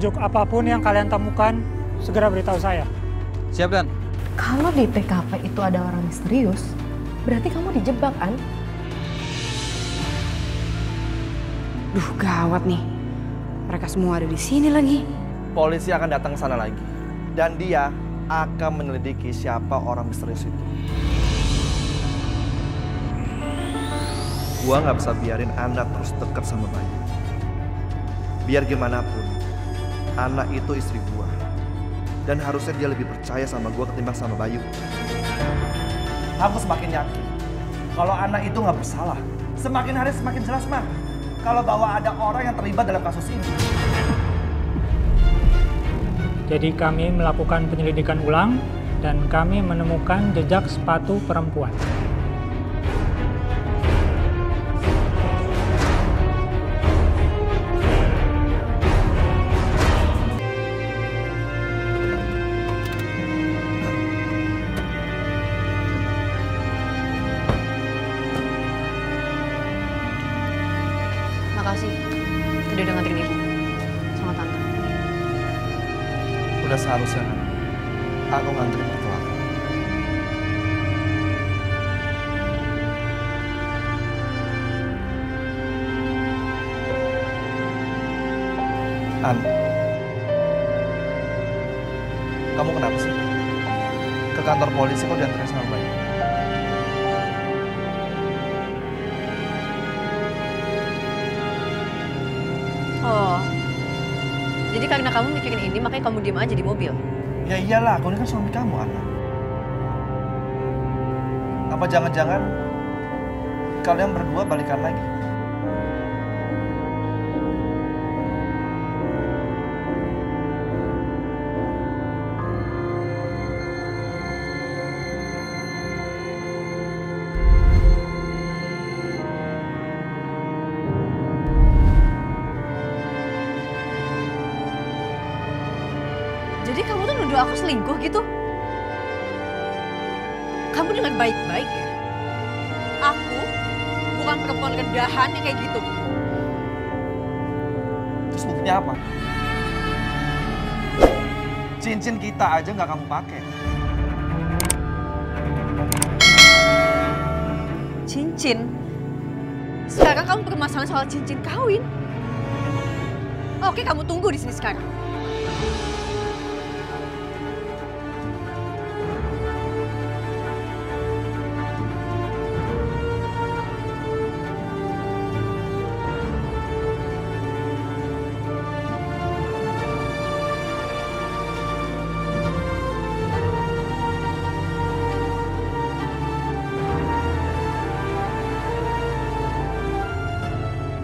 petunjuk apapun yang kalian temukan, segera beritahu saya. Siap, Dan. Kalau di TKP itu ada orang misterius, berarti kamu dijebak, An. Duh, gawat nih. Mereka semua ada di sini lagi. Polisi akan datang ke sana lagi. Dan dia akan menyelidiki siapa orang misterius itu. Gua nggak bisa biarin Anna terus dekat sama Bayu. Biar gimana pun, Anna itu istri gua. Dan harusnya dia lebih percaya sama gua ketimbang sama Bayu. Aku semakin yakin kalau Anna itu nggak bersalah. Semakin hari semakin jelas, Ma. Kalau bahwa ada orang yang terlibat dalam kasus ini. Jadi kami melakukan penyelidikan ulang dan kami menemukan jejak sepatu perempuan. Harusnya aku ngantri pertolongan. An, kamu kenapa sih? Ke kantor polisi kok dianterin sama Bayu? Jadi karena kamu mikirin ini, makanya kamu diem aja di mobil? Ya iyalah, aku ini kan suami kamu, Anna. Apa jangan-jangan kalian berdua balikan lagi? Aku selingkuh gitu? Kamu dengan baik-baik ya? Aku bukan perempuan rendahan yang kayak gitu. Terus buktinya apa? Cincin kita aja nggak kamu pakai. Cincin? Sekarang kamu bermasalah soal cincin kawin? Oke, kamu tunggu di sini sekarang.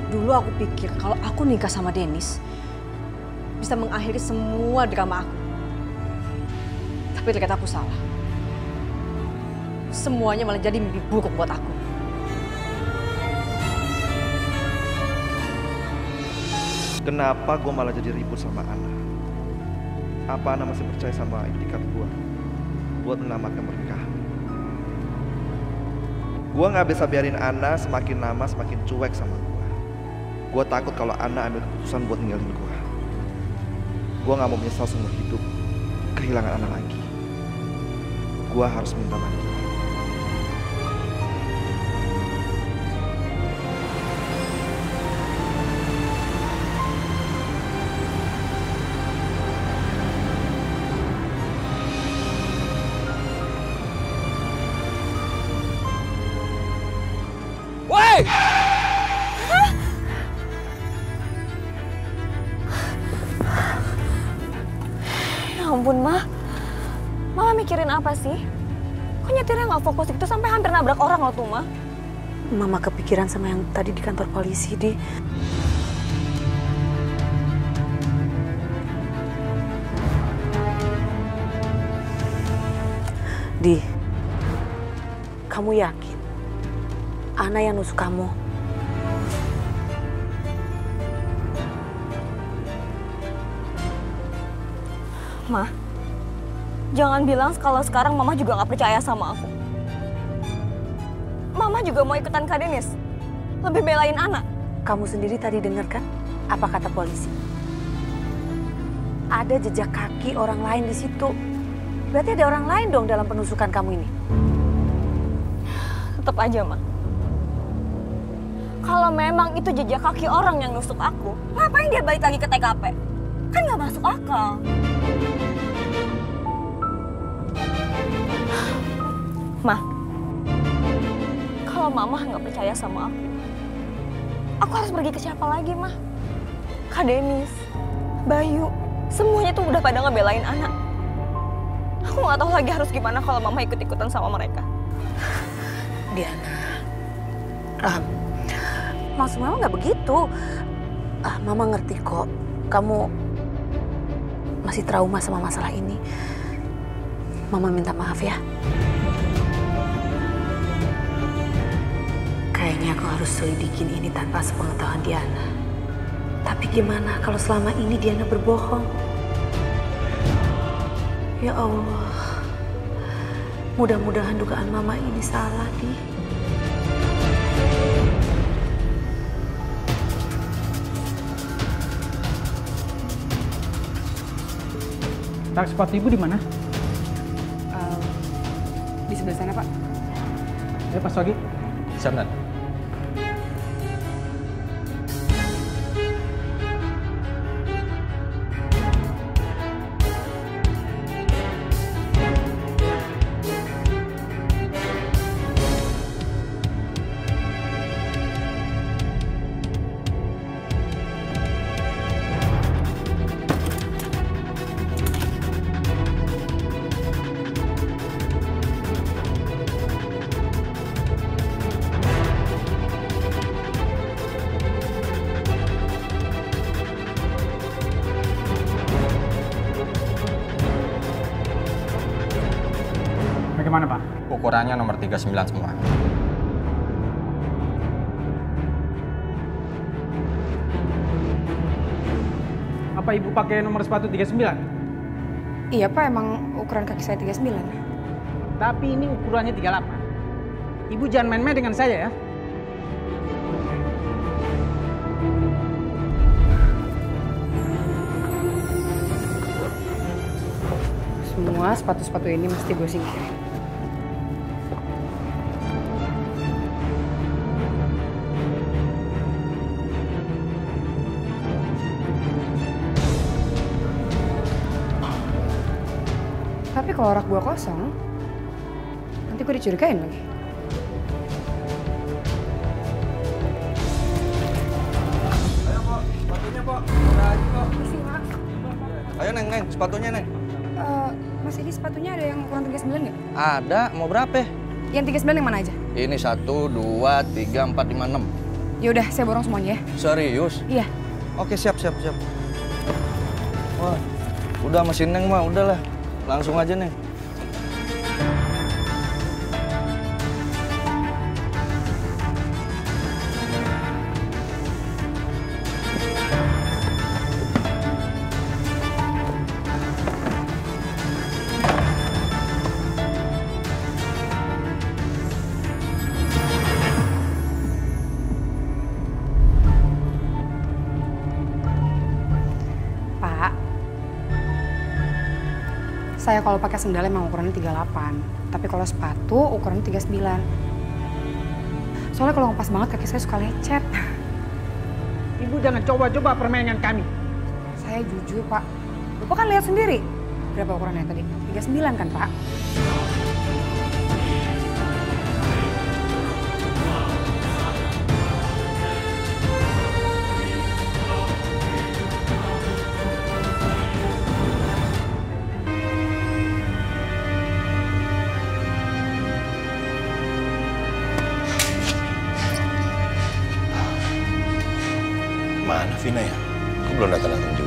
Dulu aku pikir kalau aku nikah sama Dennis bisa mengakhiri semua drama aku. Tapi ternyata aku salah. Semuanya malah jadi mimpi buruk buat aku. Kenapa gue malah jadi ribut sama Anna? Apa Anna masih percaya sama ikhtiar gue buat menyelamatkan pernikahan? Gue nggak bisa biarin Anna semakin lama semakin cuek sama gue. Gue takut kalau Anna ambil keputusan buat ninggalin gue. Gue gak mau menyesal seumur hidup kehilangan Anna lagi. Gue harus minta maaf. Apa sih? Kok nyetirnya nggak fokus itu sampai hampir nabrak orang loh tuh, Ma. Mama kepikiran sama yang tadi di kantor polisi, Di. Di, kamu yakin Anna yang nusuk kamu? Ma, jangan bilang kalau sekarang Mama juga nggak percaya sama aku. Mama juga mau ikutan Kak Dennis. Lebih belain Anna. Kamu sendiri tadi dengar kan apa kata polisi? ada jejak kaki orang lain di situ. Berarti ada orang lain dong dalam penusukan kamu ini. Tetap aja, Ma. Kalau memang itu jejak kaki orang yang nusuk aku, ngapain dia balik lagi ke TKP? Kan nggak masuk akal. Ma, kalau Mama nggak percaya sama aku harus pergi ke siapa lagi, Ma? Kak Dennis, Bayu, semuanya tuh udah pada ngebelain anak. Aku nggak tahu lagi harus gimana kalau Mama ikut-ikutan sama mereka. Diana, maksud Mama nggak begitu. Mama ngerti kok, kamu masih trauma sama masalah ini. Mama minta maaf ya. Kayaknya aku harus selidikin ini tanpa sepengetahuan Diana. Tapi gimana kalau selama ini Diana berbohong? Ya Allah, mudah-mudahan dugaan Mama ini salah, Di. Tarik sepatu Ibu di mana? Di sebelah sana, Pak. Ya, pas lagi. Bisa nggak? Ukurannya nomor 39 semua. Apa Ibu pakai nomor sepatu 39? Iya, Pak. Emang ukuran kaki saya 39. Tapi ini ukurannya 38. Ibu jangan main-main dengan saya, ya. Semua sepatu-sepatu ini mesti gue singkirin. Kalau rak gua kosong, nanti gua dicurigain lagi. Ayo, Pak. Sepatunya, Pak. Masih, Pak. Ayo, Neng, Neng. Sepatunya, Neng. Mas, ini sepatunya ada yang ukuran 39 nggak? Ada. Mau berapa? Yang 39 yang mana aja? Ini 1, 2, 3, 4, 5, 6. Yaudah, saya borong semuanya ya. Serius? Iya. Oke, siap, siap, siap. Wah, udah mesin Neng, mah. Udahlah. Langsung aja, Neng. Saya kalau pakai sendal emang ukurannya 38, tapi kalau sepatu ukurannya 39. Soalnya kalau ngepas banget kaki saya suka lecet. Ibu jangan coba-coba permainan kami. Saya jujur, Pak. Bapak kan lihat sendiri. Berapa ukurannya tadi? 39 kan, Pak? Vina ya? Aku belum datang-datang juga.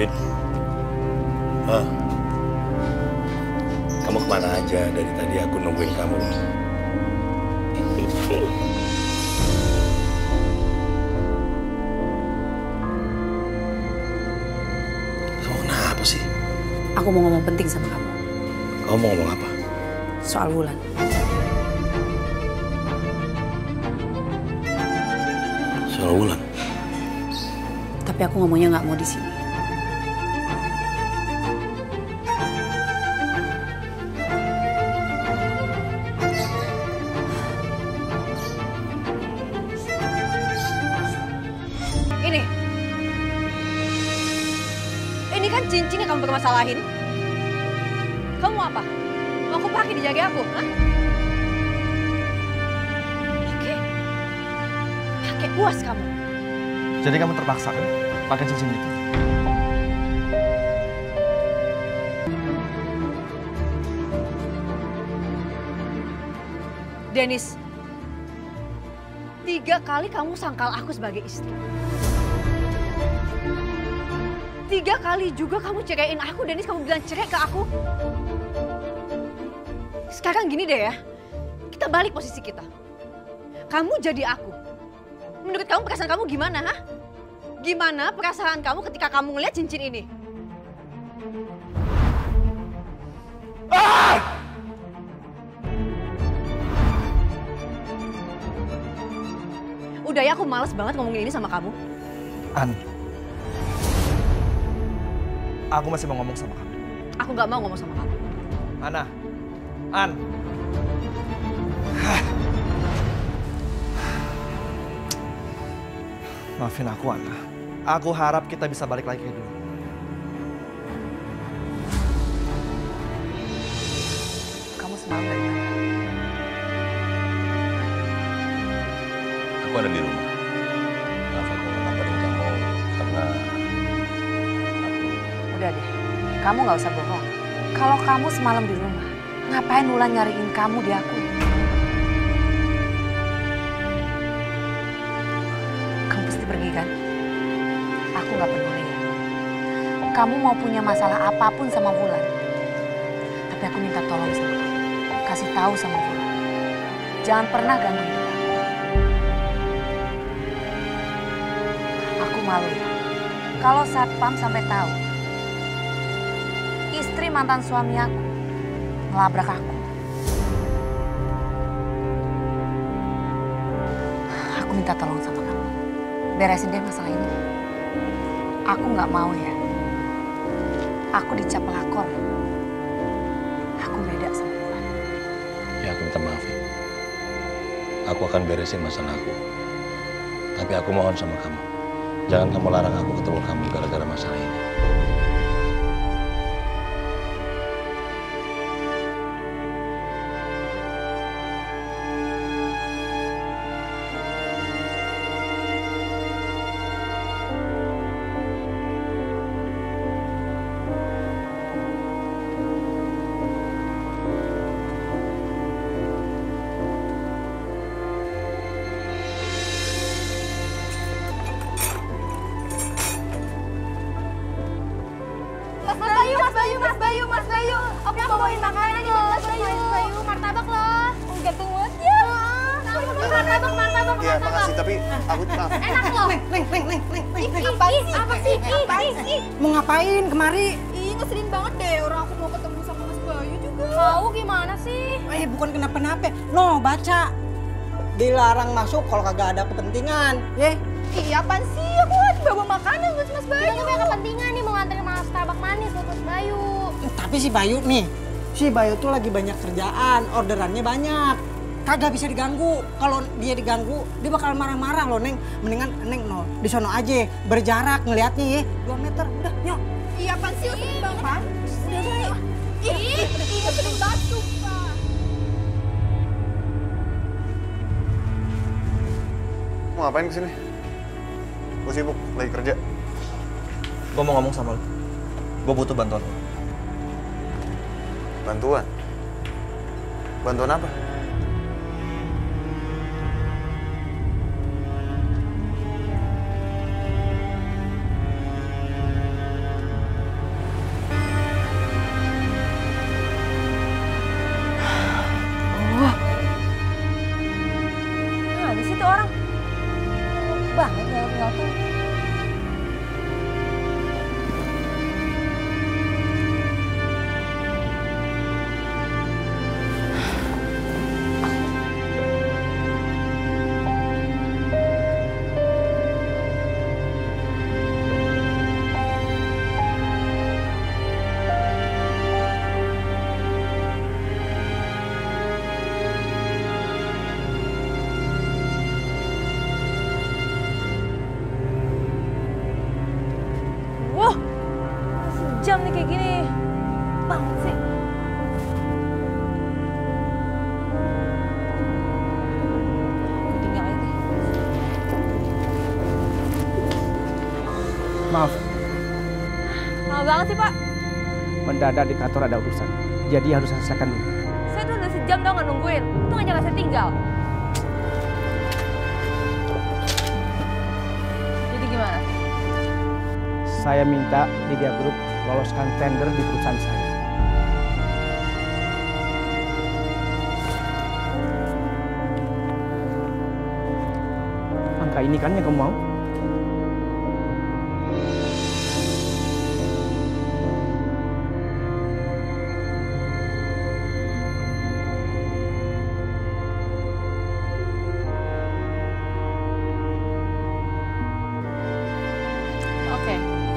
Vin. Hah? Kamu kemana aja? Dari tadi aku nungguin kamu. Kamu kenapa sih? Aku mau ngomong penting sama kamu. Kamu mau ngomong apa? Soal Wulan. Soal Wulan? Tapi aku ngomongnya nggak mau di sini. Ini kan cincin yang kamu permasalahin. Kamu mau apa? Mau aku pakai dijaga aku, hah? Oke. Pakai puas kamu. Jadi kamu terpaksa kan pakai cincin itu? Dennis, 3 kali kamu sangkal aku sebagai istri. 3 kali juga kamu ceraiin aku, Dennis. Kamu bilang cerai ke aku. Sekarang gini deh ya, kita balik posisi kita. Kamu jadi aku. Menurut kamu perasaan kamu gimana, ha? Gimana perasaan kamu ketika kamu ngeliat cincin ini? Ah! Udah ya, aku males banget ngomongin ini sama kamu. An. Aku masih mau ngomong sama kamu. Aku nggak mau ngomong sama kamu. Anna. An. Maafin aku, Anna. Aku harap kita bisa balik lagi ke dulu. Kamu semangat. Aku ada di rumah. Maaf aku ngapain kamu karena... Udah deh, kamu nggak usah bohong. Kalau kamu semalam di rumah, ngapain Wulan nyariin kamu di aku? Kamu pasti pergi kan? Aku nggak peduli. Kamu mau punya masalah apapun sama Wulan, tapi aku minta tolong sama kamu. Kasih tahu sama Wulan, jangan pernah ganggu kita. Aku malu ya, kalau satpam sampai tahu. Istri mantan suami aku ngelabrak aku. Aku minta tolong sama kamu. Beresin deh masalah ini. Aku nggak mau ya. Aku dicap pelakor. Aku beda sama Wulan. Ya, aku minta maaf ya. Aku akan beresin masalah aku. Tapi aku mohon sama kamu. Jangan kamu larang aku ketemu kamu gara-gara masalah ini. Dilarang masuk kalau kagak ada kepentingan, ya? Iya, apaan sih? Aku lagi bawa makanan buat Mas Bayu. Kita punya kepentingan nih, mau nganterin martabak manis buat Mas Bayu. Tapi si Bayu nih, si Bayu tuh lagi banyak kerjaan, orderannya banyak. Kagak bisa diganggu. Kalau dia diganggu, dia bakal marah-marah loh, Neng. Mendingan Neng no, di sono aja, berjarak ngelihatnya ya. 2 meter, udah nyok. Iya, apaan sih? Apaan? Iya, sering batu. Mau ngapain kesini? Gue sibuk, lagi kerja. Gue mau ngomong sama lo. Gue butuh bantuan lo. Bantuan? Bantuan apa? Mendadak di kantor ada urusan, jadi harus selesaikan dulu. Saya tuh udah sejam tau gak nungguin, untung aja gak saya tinggal. Jadi gimana? Saya minta Media Grup loloskan tender di perusahaan saya. Angka ini kan yang kamu mau?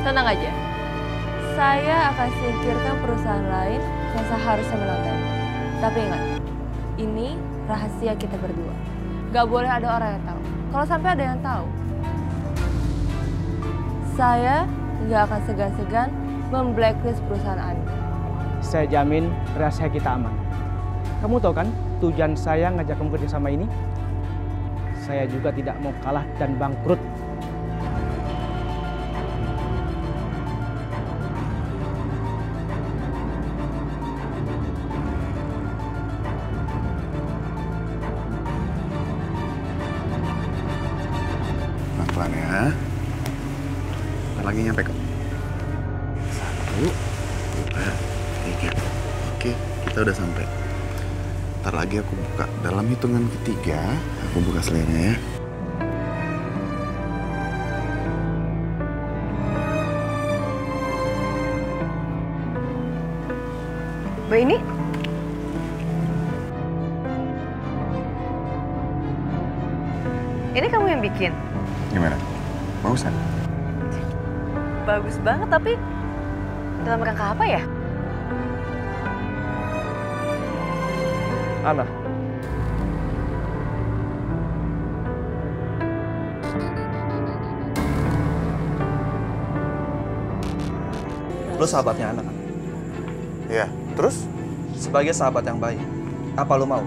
Tenang aja, saya akan singkirkan perusahaan lain yang seharusnya menonton. Tapi ingat, ini rahasia kita berdua. Gak boleh ada orang yang tahu. Kalau sampai ada yang tahu, saya gak akan segan-segan memblacklist perusahaan Anda. Saya jamin rahasia kita aman. Kamu tahu kan tujuan saya ngajak kamu kerja sama ini? Saya juga tidak mau kalah dan bangkrut. Aku buka dalam hitungan ketiga, aku buka selainya ya. 2 ini kamu yang bikin. Gimana? Bagusan? Bagus banget, tapi dalam rangka apa ya? Anna, lo sahabatnya Anna kan? Iya, terus? Sebagai sahabat yang baik, apa lo mau?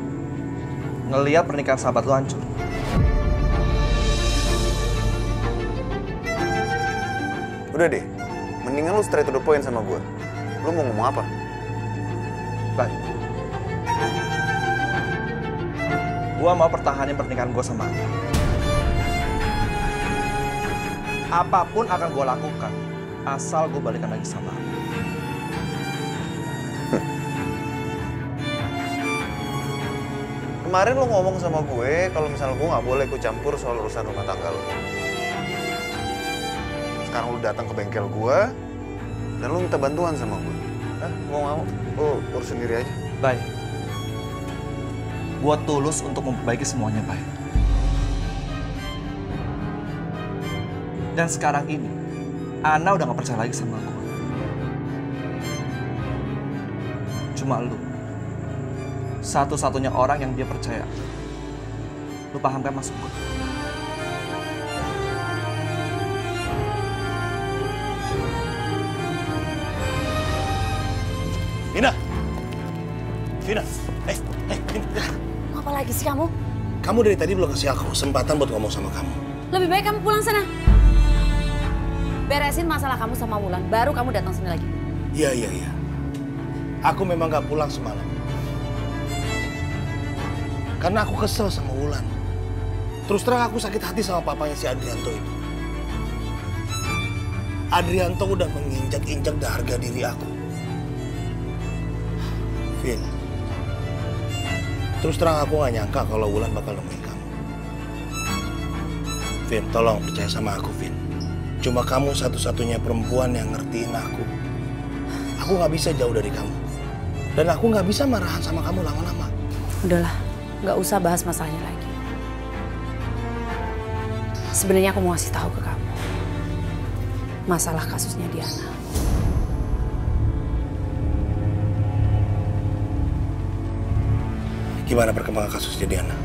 Ngeliat pernikahan sahabat lo hancur? Udah deh, mendingan lo straight to the point sama gue. Lo mau ngomong apa? Baik. Gua mau pertahanin pernikahan gue sama Anna. Apapun akan gue lakukan, asal gue balikan lagi sama Anna. Kemarin lo ngomong sama gue, kalau misalnya gue nggak boleh ikut campur soal urusan rumah tangga lo. Sekarang lo datang ke bengkel gue, dan lo minta bantuan sama gue. Gue nggak mau, lo urus sendiri aja. Bye. Gue tulus untuk memperbaiki semuanya, Pak. Dan sekarang ini, Anna udah gak percaya lagi sama gue. Cuma lu. Satu-satunya orang yang dia percaya. Lu paham kan maksud gue? Vina! Vina! Hey, Vina! Apa lagi sih kamu? Kamu dari tadi belum kasih aku kesempatan buat ngomong sama kamu. Lebih baik kamu pulang sana. Beresin masalah kamu sama Wulan, baru kamu datang sini lagi. Iya. Aku memang gak pulang semalam. Karena aku kesel sama Wulan. Terus terang aku sakit hati sama papanya si Adrianto itu. Adrianto udah menginjak-injak harga diri aku. Vina. Terus terang aku gak nyangka kalau Wulan bakal nemuin kamu. Vin, tolong percaya sama aku, Vin. Cuma kamu satu-satunya perempuan yang ngertiin aku. Aku nggak bisa jauh dari kamu. Dan aku nggak bisa marahan sama kamu lama-lama. Udahlah, nggak usah bahas masalahnya lagi. Sebenarnya aku mau kasih tahu ke kamu. Masalah kasusnya Diana. Gimana perkembangan kasusnya Diana?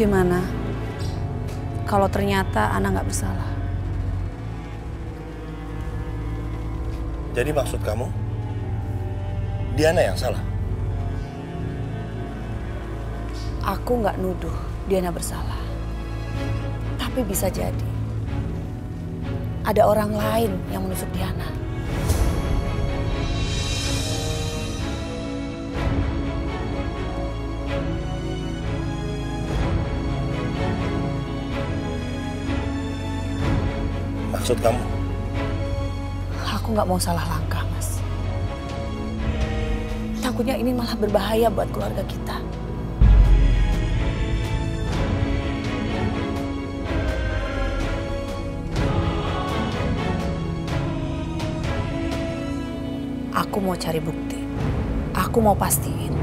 Gimana kalau ternyata Anna nggak bersalah? Jadi maksud kamu, Diana yang salah? Aku nggak nuduh Diana bersalah. Tapi bisa jadi ada orang lain yang menusuk Diana. Maksud kamu? Aku nggak mau salah langkah, Mas. Takutnya ini malah berbahaya buat keluarga kita. Aku mau cari bukti. Aku mau pastiin.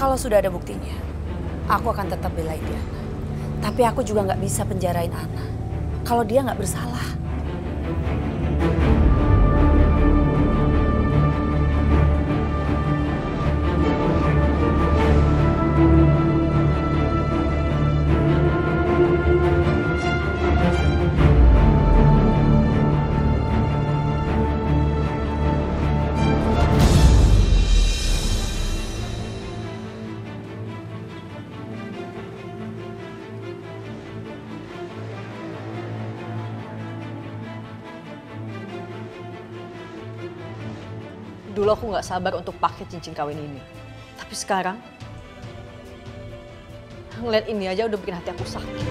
Kalau sudah ada buktinya, aku akan tetap belain Diana. Tapi aku juga nggak bisa penjarain Anna. Kalau dia nggak bersalah. Dulu aku nggak sabar untuk pakai cincin kawin ini. Tapi sekarang, ngeliat ini aja udah bikin hati aku sakit.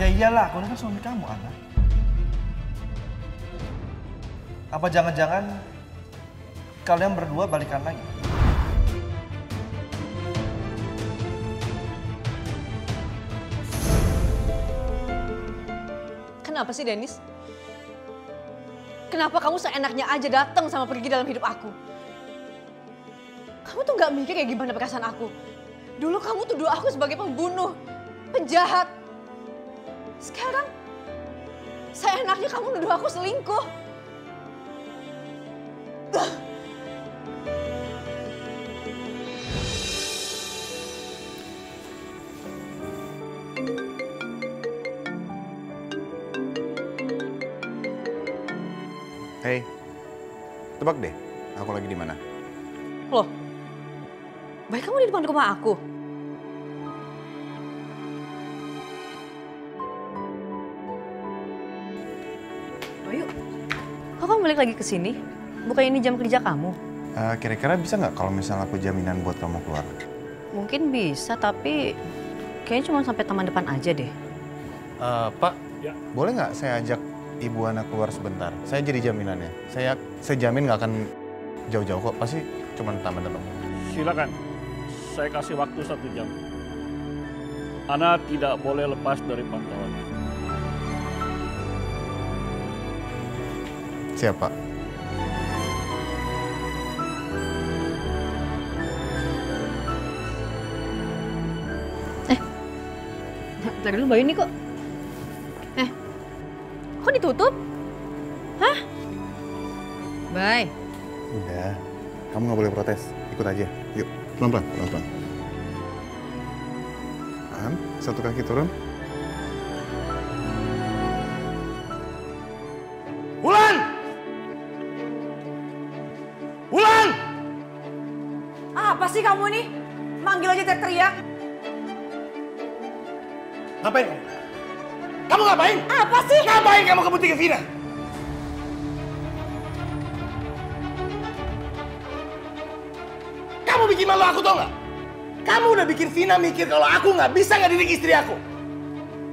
Ya iyalah, aku kan suami kamu, Anna. Apa jangan-jangan kalian berdua balikan lagi? Kenapa sih, Dennis? Kenapa kamu seenaknya aja datang sama pergi dalam hidup aku? Kamu tuh gak mikir kayak gimana perasaan aku. Dulu kamu tuduh aku sebagai pembunuh, penjahat. Sekarang, seenaknya kamu nuduh aku selingkuh. Hei, tebak deh, aku lagi di mana? Loh, baik kamu di depan rumah aku. Bayu, kok kamu balik lagi ke sini? Bukan ini jam kerja kamu? Kira-kira bisa nggak kalau misalnya aku jaminan buat kamu keluar? Mungkin bisa, tapi kayaknya cuma sampai taman depan aja deh. Pak, ya. Boleh nggak saya ajak Ibu Anna keluar sebentar? Saya jadi jaminannya. Saya jamin nggak akan jauh-jauh kok. Pasti cuma taman-taman. Silakan. Saya kasih waktu 1 jam. Anna tidak boleh lepas dari pantauan. Siap, Pak. Bentar dulu, Bayu ini kok. Kok ditutup? Hah? Bye. Udah. Kamu nggak boleh protes. Ikut aja. Yuk, pelan-pelan, pelan-pelan. Paham? Satu kaki turun. Wulan! Wulan! Apa sih kamu ini? Manggil aja teriak-teriak. Ngapain? Kamu ngapain? Apa sih? Ngapain kamu ke butik Vina? Kamu bikin malu aku tau nggak? Kamu udah bikin Vina mikir kalau aku nggak bisa ngedidik istri aku.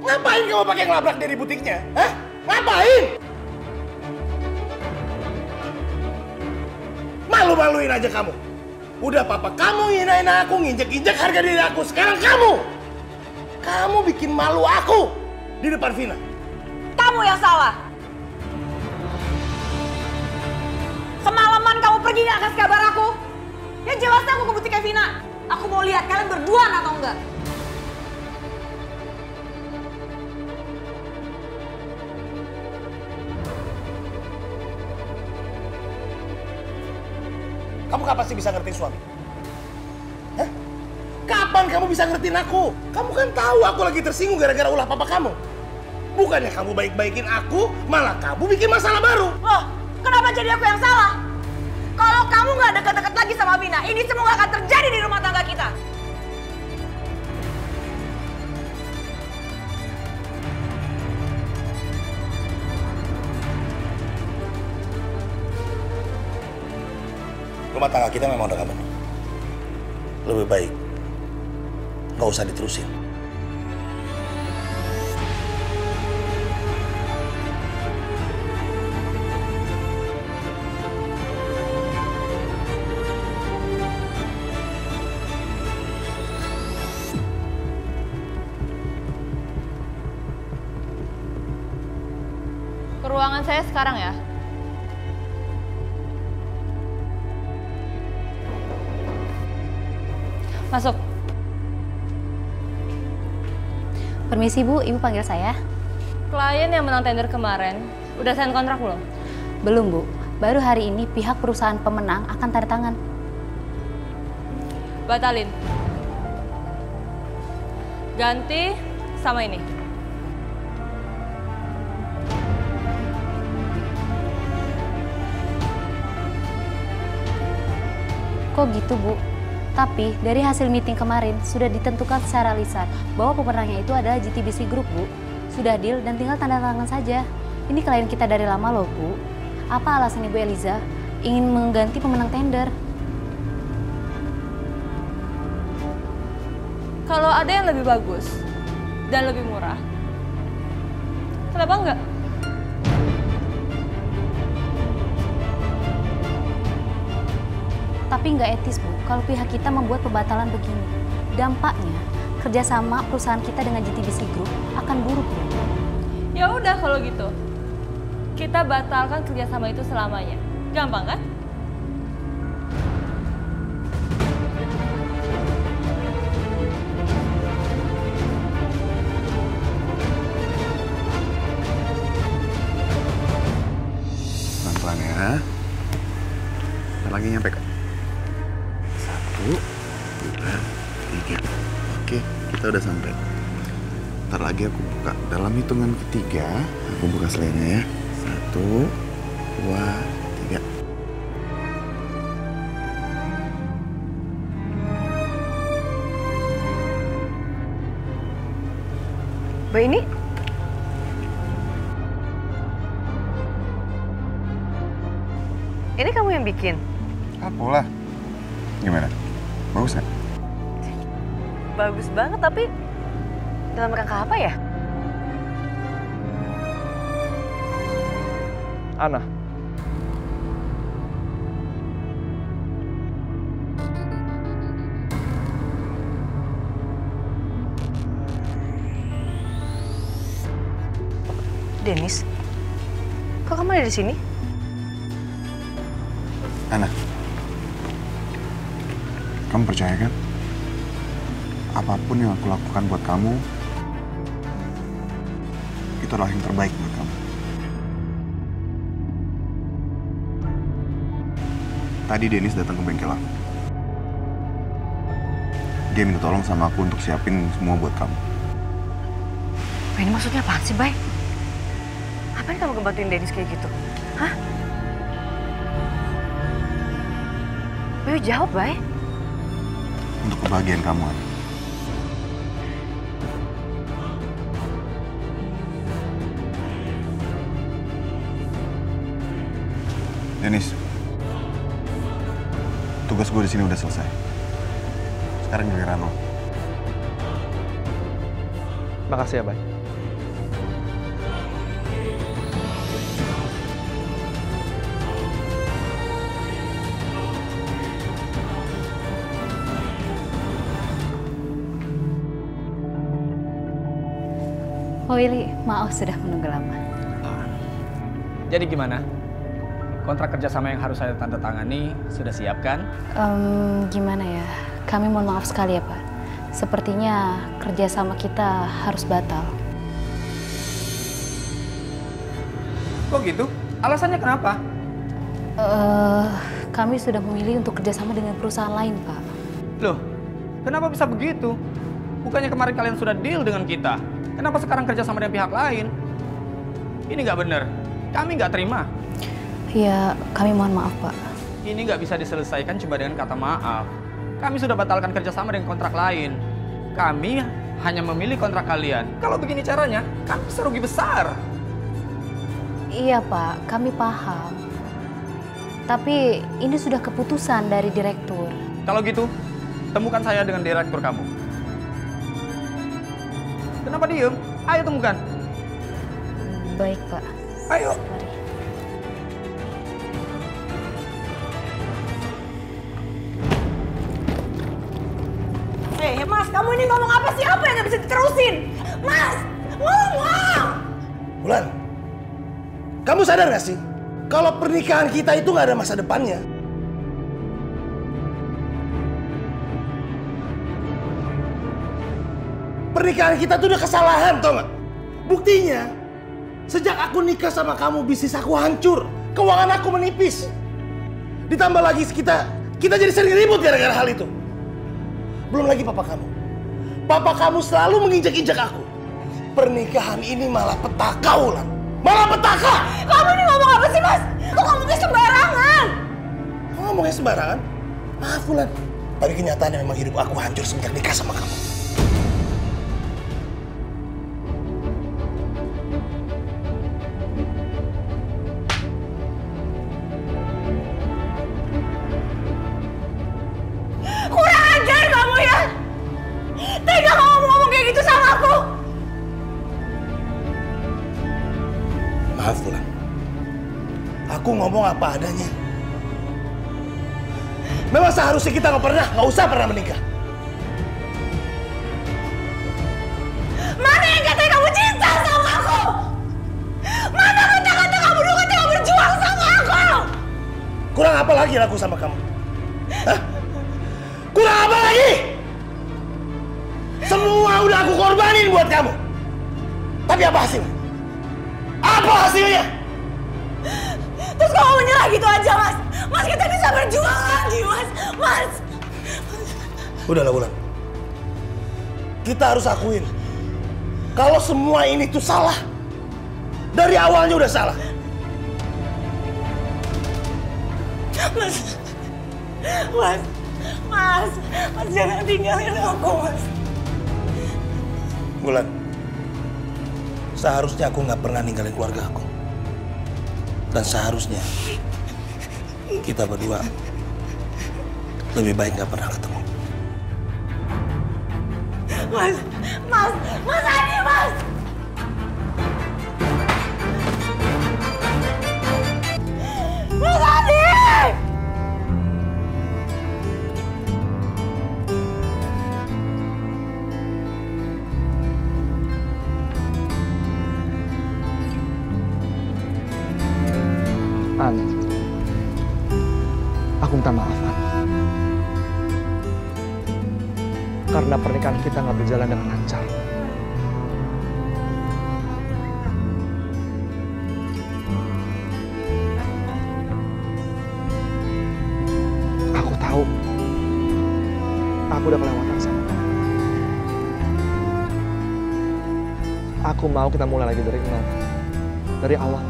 Ngapain kamu pakai ngelabrak dari butiknya? Hah? Ngapain? maluin aja kamu. Udah papa, kamu hinain aku, nginjek-injek harga diri aku. Sekarang kamu! Kamu bikin malu aku di depan Vina. Kamu yang salah. Semalaman kamu pergi gak kasih kabar aku. Ya jelasnya aku ke butiknya Vina. Aku mau lihat kalian berduaan atau enggak. Kamu kapan sih bisa ngertiin suami? Hah? Kapan kamu bisa ngertiin aku? Kamu kan tahu aku lagi tersinggung gara-gara ulah papa kamu. Bukannya kamu baik-baikin aku, malah kamu bikin masalah baru. Loh, kenapa jadi aku yang salah? Kalau kamu nggak deket-deket lagi sama Vina, ini semua akan terjadi di rumah tangga kita. Rumah tangga kita memang udah kabar. Lebih baik nggak usah diterusin. Ke ruangan saya sekarang ya. Masuk. Permisi Bu, Ibu panggil saya. Klien yang menang tender kemarin, udah sign kontrak belum? Belum Bu, baru hari ini pihak perusahaan pemenang akan tanda tangan. Batalin. Ganti sama ini. Kok gitu Bu? Tapi dari hasil meeting kemarin sudah ditentukan secara lisan bahwa pemenangnya itu adalah JTBC Group, Bu. Sudah deal dan tinggal tanda tangan saja. Ini klien kita dari lama loh, Bu. Apa alasan Ibu Eliza ingin mengganti pemenang tender? Kalau ada yang lebih bagus dan lebih murah, kenapa enggak? Tapi nggak etis, Bu, kalau pihak kita membuat pembatalan begini. Dampaknya, kerjasama perusahaan kita dengan JTBC Group akan buruk, Bu. Ya udah kalau gitu. Kita batalkan kerjasama itu selamanya. Gampang, kan? Pelan-pelan ya. Bentar lagi nyampe, Kak. 2, 3. Oke, kita udah sampai. Ntar lagi aku buka. Dalam hitungan ketiga, aku buka selainya ya. 1, 2, 3. Mbak ini? Ini kamu yang bikin? Akulah. Gimana? Bagus nggak? Bagus banget, tapi dalam rangka apa ya? Anna. Dennis, kok kamu ada di sini? Anna. Kamu percaya kan? Apapun yang aku lakukan buat kamu, itu adalah yang terbaik buat kamu. Tadi Dennis datang ke bengkel aku. Dia minta tolong sama aku untuk siapin semua buat kamu. Bah, ini maksudnya apaan sih, Bay? Apaan kamu ngebantuin Dennis kayak gitu? Hah? Bayu, jawab, Bay. Untuk kebahagiaan kamu, Anna. Dennis, tugas gue di sini udah selesai. Sekarang giliran lo. Makasih ya, Bay. Willy, maaf sudah menunggu lama. Jadi gimana? Kontrak kerjasama yang harus saya tanda tangani sudah siapkan? Gimana ya? Kami mohon maaf sekali ya Pak. Sepertinya kerjasama kita harus batal. Kok gitu? Alasannya kenapa? Kami sudah memilih untuk kerjasama dengan perusahaan lain Pak. Loh, kenapa bisa begitu? Bukannya kemarin kalian sudah deal dengan kita? Kenapa sekarang kerjasama dengan pihak lain? Ini nggak benar. Kami nggak terima. Ya, kami mohon maaf, Pak. Ini nggak bisa diselesaikan cuma dengan kata maaf. Kami sudah batalkan kerjasama dengan kontrak lain. Kami hanya memilih kontrak kalian. Kalau begini caranya, kami bisa rugi besar. Iya, Pak. Kami paham. Tapi ini sudah keputusan dari direktur. Kalau gitu, temukan saya dengan direktur kamu. Kenapa diem? Ayo temukan. Baik, Pak. Ayo. Mari. Hei, Mas, kamu ini ngomong apa sih? Apa yang gak bisa diterusin? Mas, ngomong! Wulan, kamu sadar gak sih? Kalau pernikahan kita itu gak ada masa depannya. Pernikahan kita tuh udah kesalahan, tau gak? Buktinya, sejak aku nikah sama kamu, bisnis aku hancur. Keuangan aku menipis. Ditambah lagi kita jadi sering ribut gara-gara hal itu. Belum lagi papa kamu. Papa kamu selalu menginjak-injak aku. Pernikahan ini malah petaka, Wulan. Malah petaka! Kamu ini ngomong apa sih, Mas? Kok ngomongnya sembarangan? Kok ngomongnya sembarangan? Maaf, Wulan. Tapi kenyataannya memang hidup aku hancur semenjak nikah sama kamu. Apa adanya. Memang seharusnya kita nggak usah pernah menikah. Mana yang katanya kamu cinta sama aku? Mana kata-kata kamu dulu katanya berjuang sama aku? Kurang apa lagi aku sama kamu? Hah? Kurang apa lagi? Semua udah aku korbanin buat kamu. Tapi apa hasilnya? Apa hasilnya? Terus kamu menyerah gitu aja, Mas. Mas, kita bisa berjuang lagi, Mas. Mas. Udahlah, Wulan. Kita harus akuin. Kalau semua ini tuh salah. Dari awalnya udah salah. Mas. Mas. Mas. Mas, jangan tinggalin aku, Mas. Wulan. Seharusnya aku nggak pernah ninggalin keluarga aku. Dan seharusnya kita berdua lebih baik nggak pernah ketemu. Mas Adi, Mas! Mas Adi! Aku minta maaf, An. Karena pernikahan kita nggak berjalan dengan lancar. Aku tahu, aku udah kelewatan sama kamu. Aku mau kita mulai lagi dari nol, dari awal.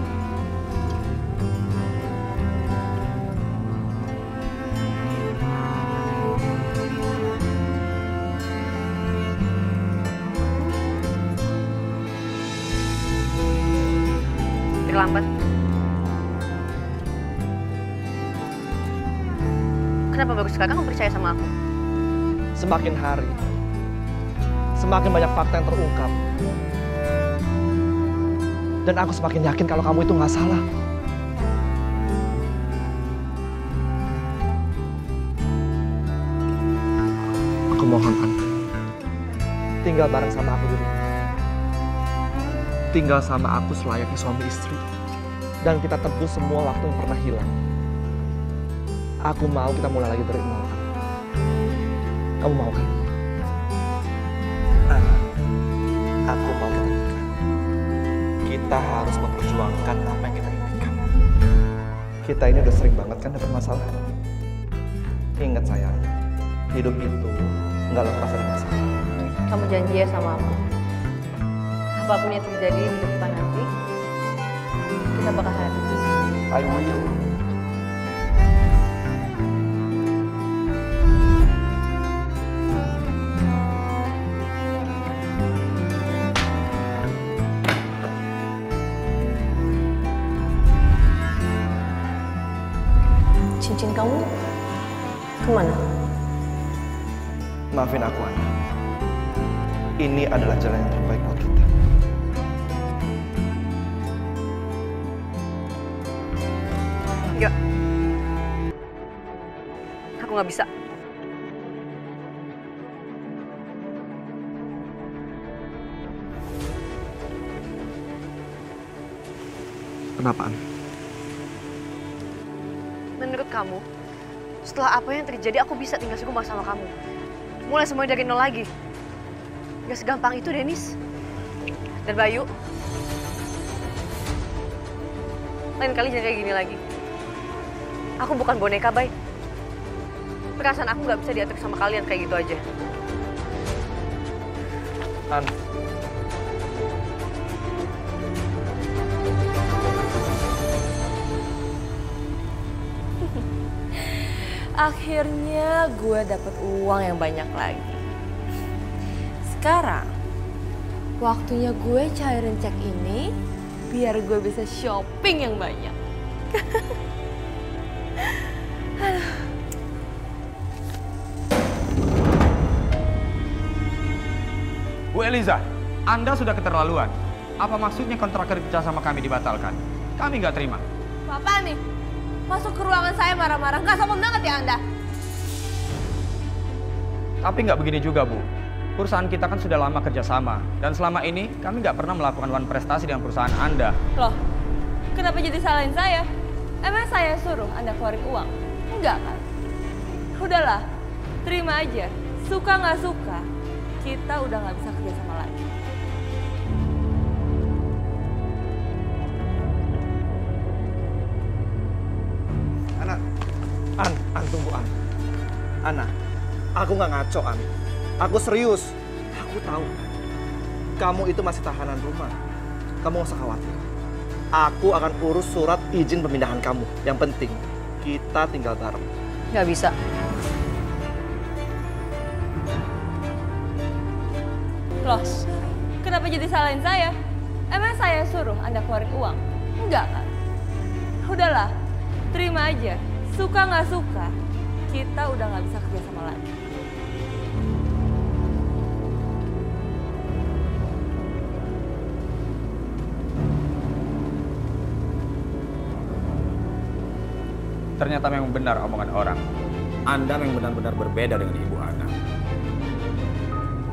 Kenapa baru sekarang kamu percaya sama aku? Semakin hari, semakin banyak fakta yang terungkap. Dan aku semakin yakin kalau kamu itu nggak salah. Aku mohon, Anna, tinggal bareng sama aku dulu. tinggal sama aku selayaknya suami istri. Dan kita tebus semua waktu yang pernah hilang. Aku mau kita mulai lagi dari nol. Kamu mau kan? Anna, aku mau kita nikah. Kita harus memperjuangkan apa yang kita impikan. Kita ini udah sering banget kan dapat masalah. Ingat sayang, hidup itu nggak lepas dari masalah. Kamu janji ya sama aku. Apapun yang terjadi di depan nanti, kita bakal hadapi. Ayo, ayo. Cincin kamu kemana? Maafin aku, Anna. Ini adalah jalan yang terbaik buat kita. Enggak. Aku nggak bisa. Kenapaan? Menurut kamu, setelah apa yang terjadi, aku bisa tinggal serumah sama kamu. Mulai semuanya dari nol lagi. Gak segampang itu, Dennis. Dan Bayu. Lain kali jangan kayak gini lagi. Aku bukan boneka, Bay. Perasaan aku gak bisa diatur sama kalian kayak gitu aja. An. Akhirnya gue dapet uang yang banyak lagi. Sekarang, waktunya gue cairin cek ini biar gue bisa shopping yang banyak. Bu Eliza, Anda sudah keterlaluan. Apa maksudnya kontrak kerja sama kami dibatalkan? Kami nggak terima. Bapak nih, masuk ke ruangan saya marah-marah. Nggak sopan banget ya Anda. Tapi nggak begini juga, Bu. Perusahaan kita kan sudah lama kerjasama, dan selama ini kami nggak pernah melakukan wan prestasi dengan perusahaan Anda. Loh, kenapa jadi salahin saya? Emang saya suruh Anda keluarin uang? Enggak kan? Udahlah, terima aja. Suka nggak suka, kita udah nggak bisa kerjasama lagi. An, tunggu An. Anna, aku nggak ngaco An. Aku serius. Aku tahu. Kamu itu masih tahanan rumah. Kamu nggak usah khawatir. Aku akan urus surat izin pemindahan kamu. Yang penting, kita tinggal bareng. Nggak bisa. Loh, kenapa jadi salahin saya? Emang saya suruh Anda keluarin uang? Enggak kan? Udahlah, terima aja. Suka nggak suka, kita udah nggak bisa kerjasama lagi. Ternyata memang benar omongan orang. Anda memang benar-benar berbeda dengan Ibu Anna.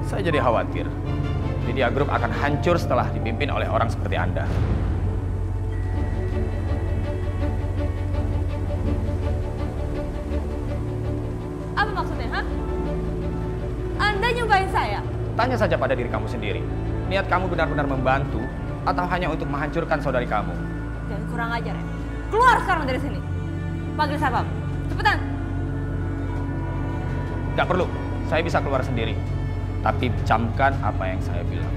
Saya jadi khawatir. Media Grup akan hancur setelah dipimpin oleh orang seperti Anda. Apa maksudnya, ha? Anda nyumpahin saya? Tanya saja pada diri kamu sendiri. Niat kamu benar-benar membantu atau hanya untuk menghancurkan saudari kamu? Dan kurang ajar ya. Keluar sekarang dari sini. Panggil satpam, cepetan. Gak perlu, saya bisa keluar sendiri. Tapi camkan apa yang saya bilang.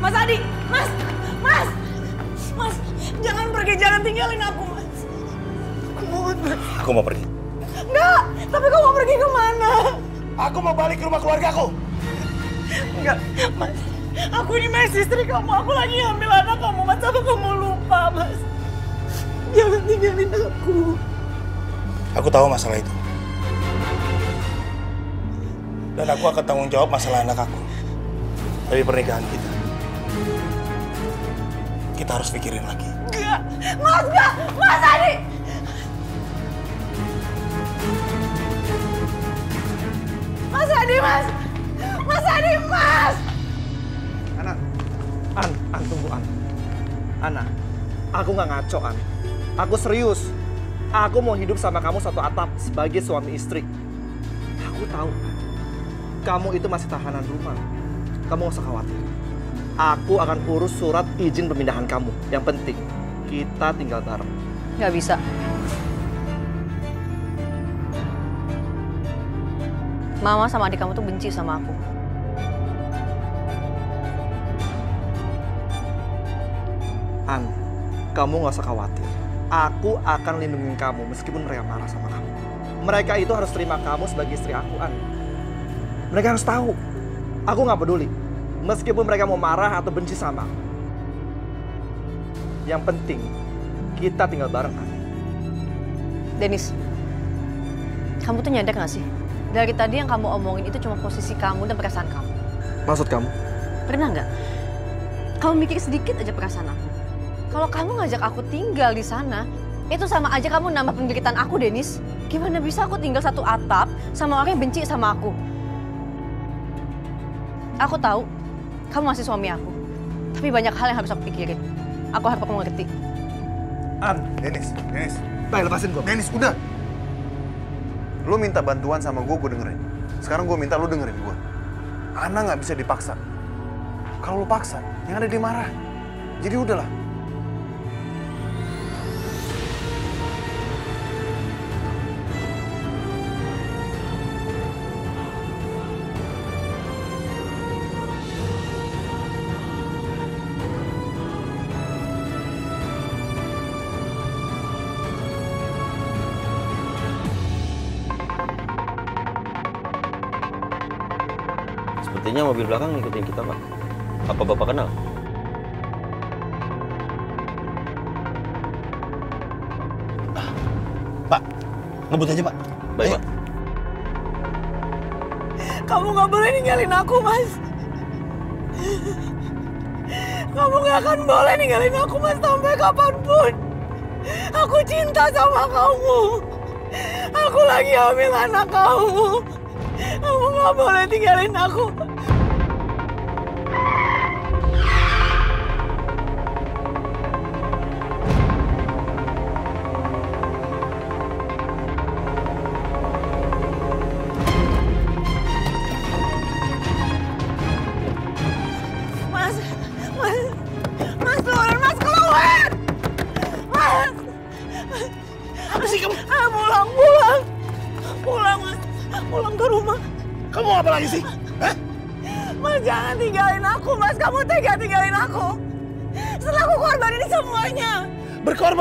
Mas Adi, mas, jangan pergi, jangan tinggalin aku, mas. Aku mohon, mas. Aku mau pergi. Enggak, tapi kamu mau pergi kemana? Aku mau balik ke rumah keluarga aku. Enggak, mas. Aku ini mas istri kamu, aku lagi hamil anak kamu, mas. Apa kamu lupa, mas? Jangan tinggalin aku. Aku tahu masalah itu. Dan aku akan tanggung jawab masalah anak aku. Tapi pernikahan kita, kita harus pikirin lagi. Enggak, mas, enggak! Mas Adi! Mas Adi, Mas! Mas Adi, Mas! Ana, An, tunggu, An. Ana, aku nggak ngaco, An. Aku serius. Aku mau hidup sama kamu satu atap sebagai suami istri. Aku tahu, kamu itu masih tahanan rumah. Kamu nggak usah khawatir. Aku akan urus surat izin pemindahan kamu. Yang penting, kita tinggal bareng. Nggak bisa. Mama sama adik kamu tuh benci sama aku. An, kamu nggak usah khawatir. Aku akan lindungi kamu meskipun mereka marah sama kamu. Mereka itu harus terima kamu sebagai istri aku, An. Mereka harus tahu. Aku nggak peduli. Meskipun mereka mau marah atau benci sama. Yang penting, kita tinggal bareng, An. Dennis, kamu tuh nyadar nggak sih? Dari tadi yang kamu omongin itu cuma posisi kamu dan perasaan kamu. Maksud kamu? Pernah nggak? Kamu mikir sedikit aja perasaan aku. Kalau kamu ngajak aku tinggal di sana, itu sama aja kamu nambah penderitaan aku, Dennis. Gimana bisa aku tinggal satu atap sama orang yang benci sama aku? Aku tahu, kamu masih suami aku. Tapi banyak hal yang harus aku pikirin. Aku harap kamu ngerti. Dennis. Baik, lepasin gue. Dennis, udah. Lu minta bantuan sama gue dengerin. Sekarang gue minta lu dengerin gue. Ana nggak bisa dipaksa. Kalau lu paksa, yang ada dia marah. Jadi udahlah. Sepertinya mobil belakang ngikutin kita, Pak. Apa Bapak kenal? Pak, ngebut aja, Pak. Baik, Pak. Kamu nggak boleh ninggalin aku, Mas. Kamu nggak akan boleh ninggalin aku, Mas, sampai kapanpun. Aku cinta sama kamu. Aku lagi hamil anak kamu. Kamu nggak boleh tinggalin aku.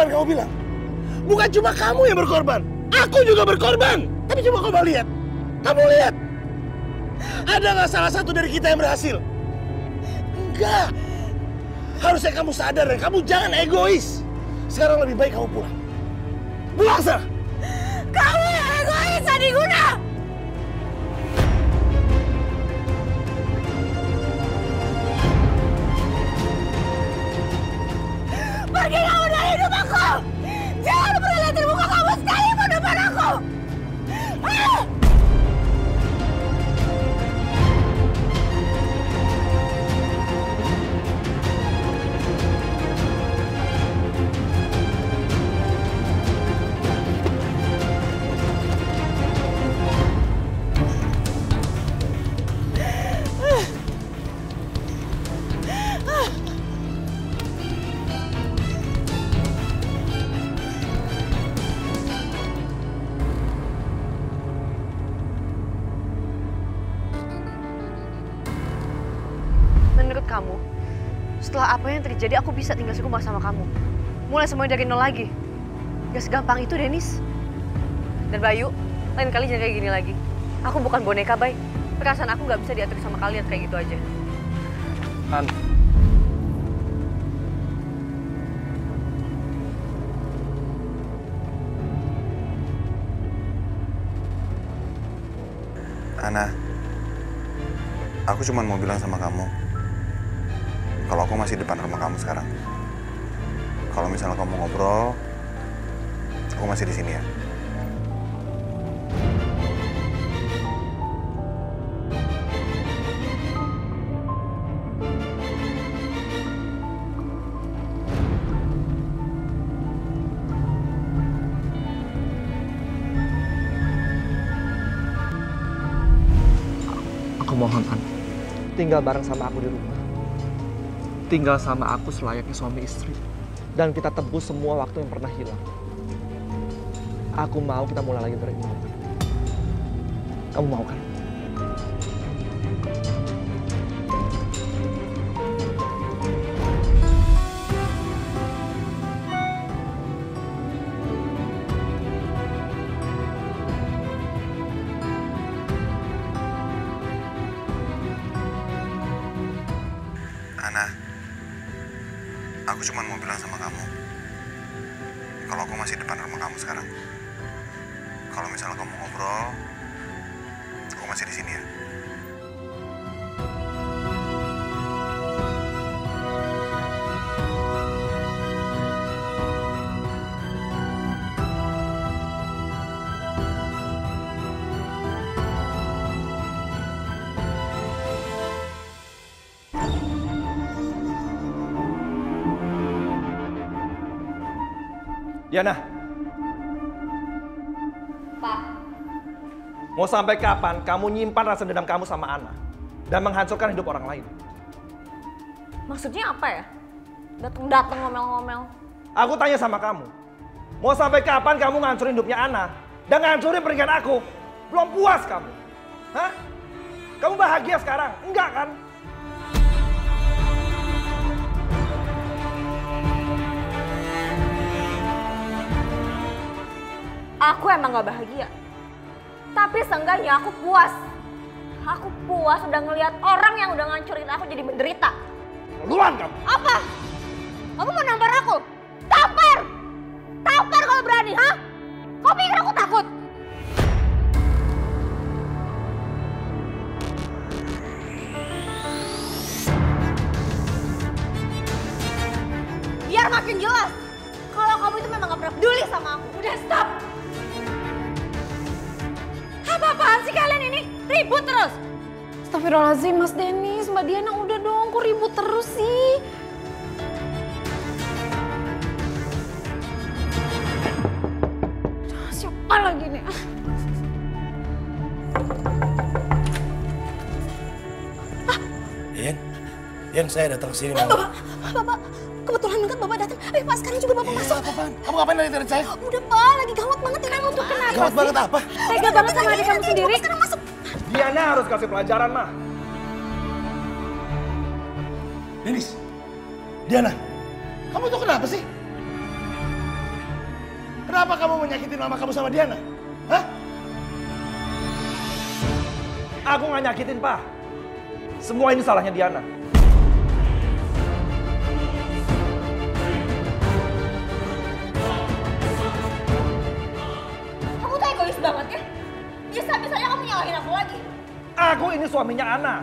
Kamu bilang, bukan cuma kamu yang berkorban, aku juga berkorban. Tapi coba kamu lihat, ada nggak salah satu dari kita yang berhasil? Enggak. Harusnya kamu sadar dan kamu jangan egois. Sekarang lebih baik kamu pulang. Pulang sana. Kamu yang egois, Adi Guna. Pergi kamu dari hidup aku! Jangan pernah liatin muka kamu sekali pun depan aku! Ah! Jadi aku bisa tinggal serumah sama kamu. Mulai semuanya dari nol lagi. Gak segampang itu, Dennis. Dan Bayu, lain kali jangan kayak gini lagi. Aku bukan boneka, Bay. Perasaan aku gak bisa diatur sama kalian kayak gitu aja. An. Ana, aku cuma mau bilang sama kamu. Kalau aku masih di depan rumah kamu sekarang. Kalau misalnya kamu ngobrol, aku masih di sini ya. permohonan. Tinggal bareng sama aku di rumah. Tinggal sama aku selayaknya suami istri. Dan kita tebus semua waktu yang pernah hilang. Aku mau kita mulai lagi berjuang. Kamu mau kan? Aku cuma mau bilang sama kamu, kalau aku masih depan rumah kamu sekarang. Kalau misalnya kamu ngobrol, aku masih di sini ya. Diana. Pak. Mau sampai kapan kamu nyimpan rasa dendam kamu sama Anna dan menghancurkan hidup orang lain? Maksudnya apa ya? Dateng-dateng ngomel-ngomel. Aku tanya sama kamu. Mau sampai kapan kamu ngancurin hidupnya Anna dan ngancurin pernikahan aku? Belum puas kamu? Hah? Kamu bahagia sekarang? Enggak kan? Aku emang gak bahagia, tapi seenggaknya aku puas. Aku puas udah ngelihat orang yang udah ngancurin aku jadi menderita. Keluar kamu! Apa? Kamu mau nampar aku? Tampar! Tampar kalau berani, ha? Kau pikir aku takut? Biar makin jelas, kalau kamu itu memang gak pernah peduli sama aku. Udah stop! Apa-apaan sih kalian ini? Ribut terus! Astagfirullahaladzim, Mas Dennis, Mbak Diana, udah dong, kok ribut terus sih? Siapa lagi nih? Ian, saya datang sini. Bapak, kebetulan banget Bapak datang. Ayo Pak, sekarang juga Bapak masuk. Apaan? Kamu ngapain dari saya? Udah Pak, lagi gawat banget ini untuk kenapa sih? Gawat banget apa? Tega banget sama adik kamu sendiri. Sekarang masuk. Diana harus kasih pelajaran, Ma. Dennis, Diana, kamu tuh kenapa sih? Kenapa kamu menyakiti mama kamu sama Diana? Hah? Aku nggak nyakitin, Pak. Semua ini salahnya Diana. Banget ya? Bisa-bisanya kamu nyalahin aku lagi. Aku ini suaminya Anna.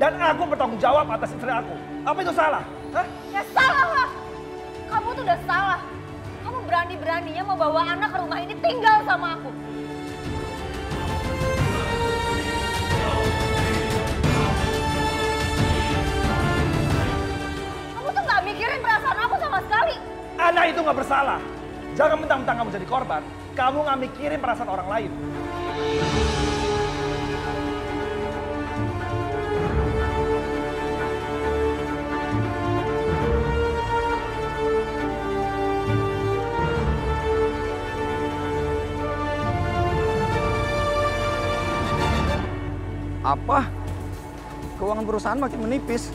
Dan aku bertanggung jawab atas istri aku. Apa itu salah? Hah? Ya salah lah. Kamu tuh udah salah. Kamu berani-beraninya mau bawa Anna ke rumah ini tinggal sama aku. Kamu tuh gak mikirin perasaan aku sama sekali. Anna itu gak bersalah. Jangan mentang-mentang kamu jadi korban. Kamu nggak mikirin perasaan orang lain. Apa? Keuangan perusahaan makin menipis.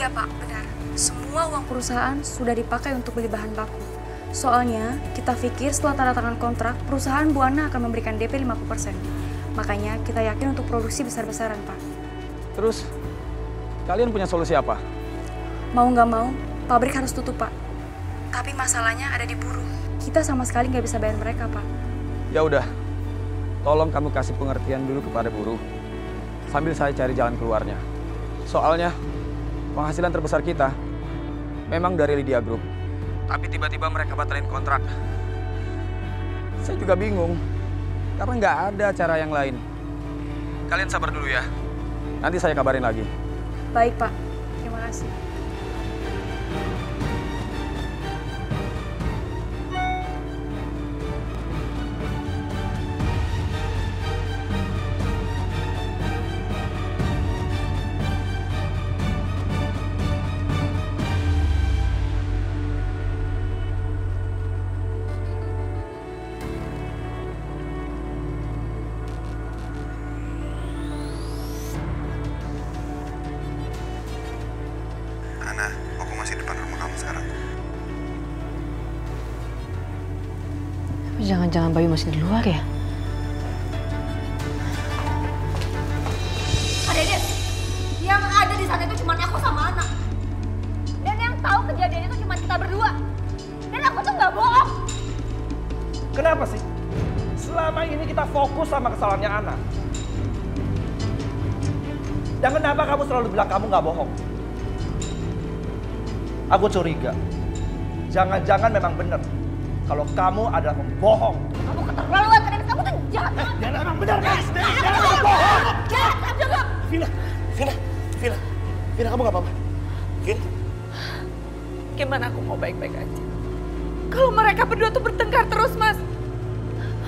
Iya Pak, benar. Semua uang perusahaan sudah dipakai untuk beli bahan baku. Soalnya, kita pikir setelah tanda tangan kontrak, perusahaan Buana akan memberikan DP 50%. Makanya, kita yakin untuk produksi besar-besaran, Pak. Terus, kalian punya solusi apa? Mau nggak mau, pabrik harus tutup, Pak. Tapi masalahnya ada di buruh. Kita sama sekali nggak bisa bayar mereka, Pak. Ya udah, tolong kamu kasih pengertian dulu kepada buruh. Sambil saya cari jalan keluarnya. Soalnya, penghasilan terbesar kita memang dari Lydia Group. Tapi tiba-tiba mereka batalin kontrak. Saya juga bingung, karena nggak ada cara yang lain. Kalian sabar dulu ya, nanti saya kabarin lagi. Baik Pak, terima kasih. Nah, aku masih depan rumah kamu sekarang. Jangan-jangan Bayu masih di luar ya? Pak Dennis, yang ada di sana itu cuma aku sama Anna. Dan yang tahu kejadian itu cuma kita berdua. Dan aku tuh nggak bohong. Kenapa sih? Selama ini kita fokus sama kesalahannya Anna. Dan kenapa kamu selalu bilang kamu nggak bohong? Aku curiga. Jangan-jangan memang benar. Kalau kamu adalah pembohong. Kamu keterlaluan, Dennis. Kamu tuh jahat. Dennis, emang benar, Dennis. Dennis, jangan pembohong. Jahat, kamu juga. Vina, kamu gak apa-apa. Vina. Gimana aku mau baik-baik aja? Kalau mereka berdua tuh bertengkar terus, Mas.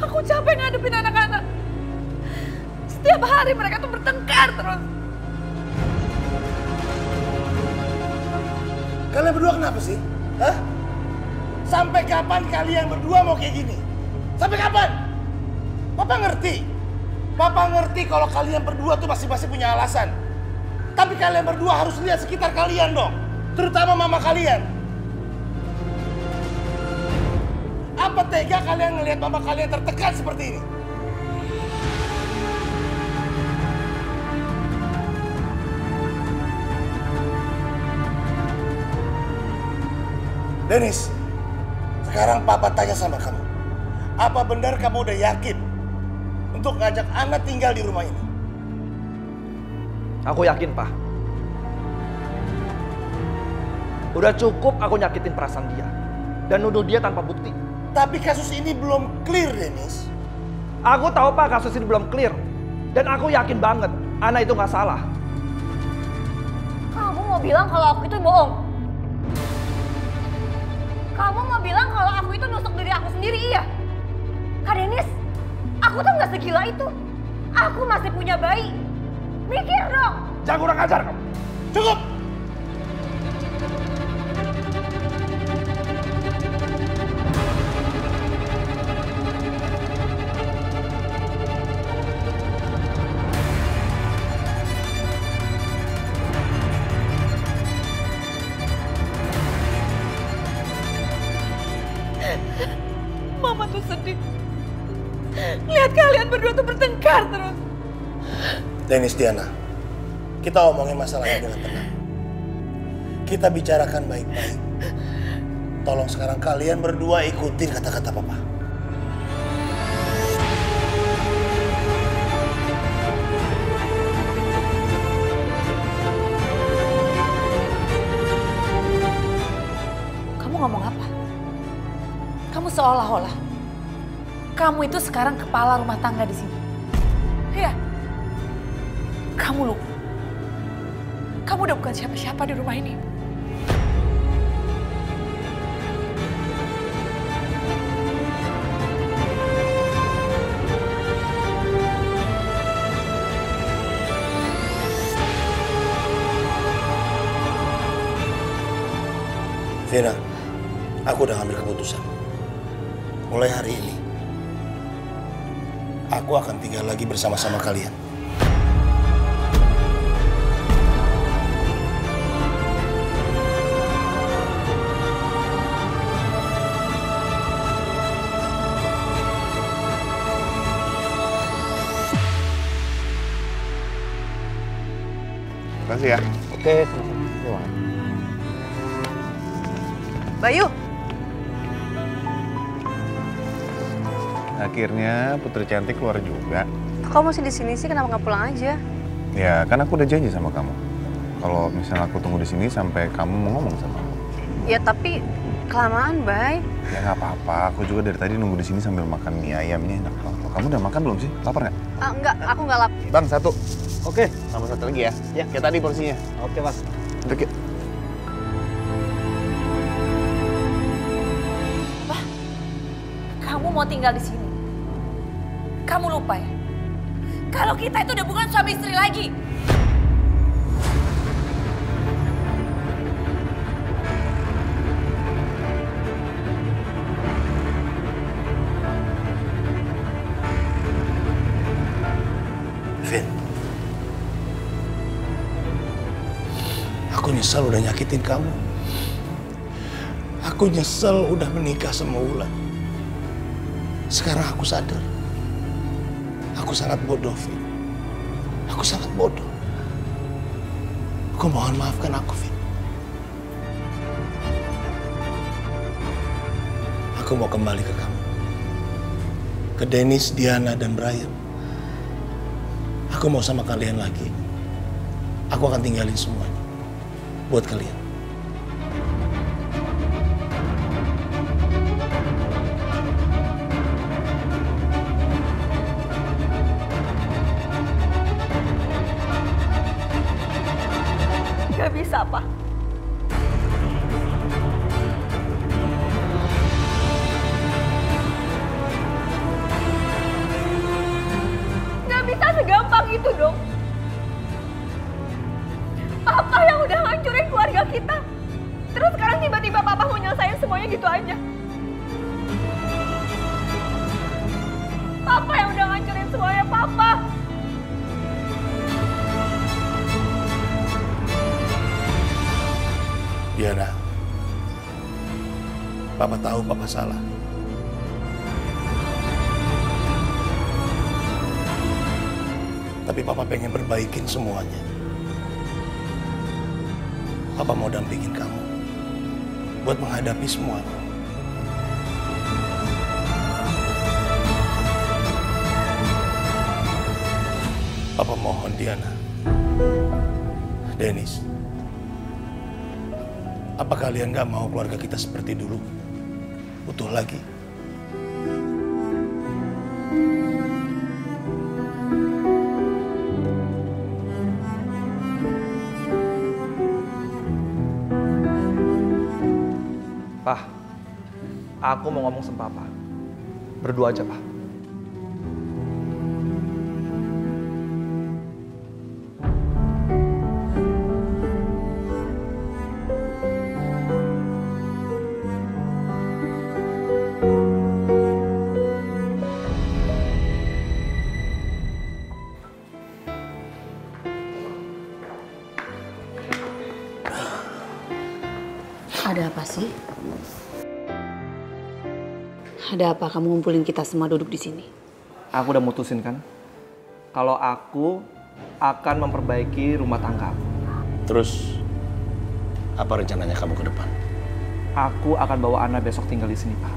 Aku capek ngadepin anak-anak. Setiap hari mereka tuh bertengkar terus. Kalian berdua kenapa sih? Hah? Sampai kapan kalian berdua mau kayak gini? Sampai kapan? Papa ngerti. Papa ngerti kalau kalian berdua tuh masing-masing punya alasan. Tapi kalian berdua harus lihat sekitar kalian dong. Terutama mama kalian. Apa tega kalian ngelihat mama kalian tertekan seperti ini? Dennis. Sekarang Papa tanya sama kamu, apa benar kamu udah yakin untuk ngajak Anna tinggal di rumah ini? Aku yakin, Pak. Udah cukup aku nyakitin perasaan dia dan nuduh dia tanpa bukti. Tapi kasus ini belum clear, Dennis. Aku tahu, Pak, kasus ini belum clear. Dan aku yakin banget, Anna itu nggak salah. Kamu mau bilang kalau aku itu bohong? Kamu mau bilang kalau aku itu nusuk diri aku sendiri, iya? Kak Dennis, aku tuh nggak segila itu. Aku masih punya bayi. Mikir dong. Jangan kurang ajar kamu. Cukup! Mama tuh sedih. Lihat kalian berdua tuh bertengkar terus. Dennis, Diana, kita omongin masalahnya dengan tenang. Kita bicarakan baik-baik. Tolong sekarang kalian berdua ikutin kata-kata Papa. Kamu ngomong apa? Kamu seolah-olah kamu itu sekarang kepala rumah tangga di sini. Iya. Kamu lupa. Kamu udah bukan siapa-siapa di rumah ini. Vina, aku udah ambil keputusan. Mulai hari ini, aku akan tinggal lagi bersama-sama kalian. Terima kasih ya. Oke, sama-sama. Bayu. Akhirnya Putri Cantik keluar juga. Kamu masih di sini sih, kenapa nggak pulang aja? Ya, kan aku udah janji sama kamu. Kalau misalnya aku tunggu di sini sampai kamu mau ngomong sama aku. Ya, tapi kelamaan, Bay. Ya nggak apa-apa. Aku juga dari tadi nunggu di sini sambil makan mie ayamnya enak banget. Kamu udah makan belum sih? Lapar nggak? Enggak, aku nggak lapar. Bang, satu. Oke, sama satu lagi ya. Ya, kayak tadi porsinya. Oke, Mas. Duduk yuk. Wah, kamu mau tinggal di sini? Kamu lupa ya? Kalau kita itu udah bukan suami istri lagi. nyesel udah nyakitin kamu. Aku nyesel udah menikah sama Wulan. Sekarang aku sadar. Aku sangat bodoh, Vin. Aku sangat bodoh. Aku mohon maafkan aku, Vin. Aku mau kembali ke kamu. Ke Dennis, Diana, dan Brian. Aku mau sama kalian lagi. Aku akan tinggalin semuanya. Buat kalian. Papa tahu Papa salah. Tapi Papa pengen perbaikin semuanya. Papa mau dampingin kamu. Buat menghadapi semuanya. Papa mohon Diana. Dennis. Apa kalian gak mau keluarga kita seperti dulu? Utuh lagi. Pak, aku mau ngomong sama Papa. Berdua aja, Pak. Ada apa kamu ngumpulin kita semua duduk di sini? Aku udah mutusin kan, kalau aku akan memperbaiki rumah tangga aku. Terus, apa rencananya kamu ke depan? Aku akan bawa Anna besok tinggal di sini, Pak.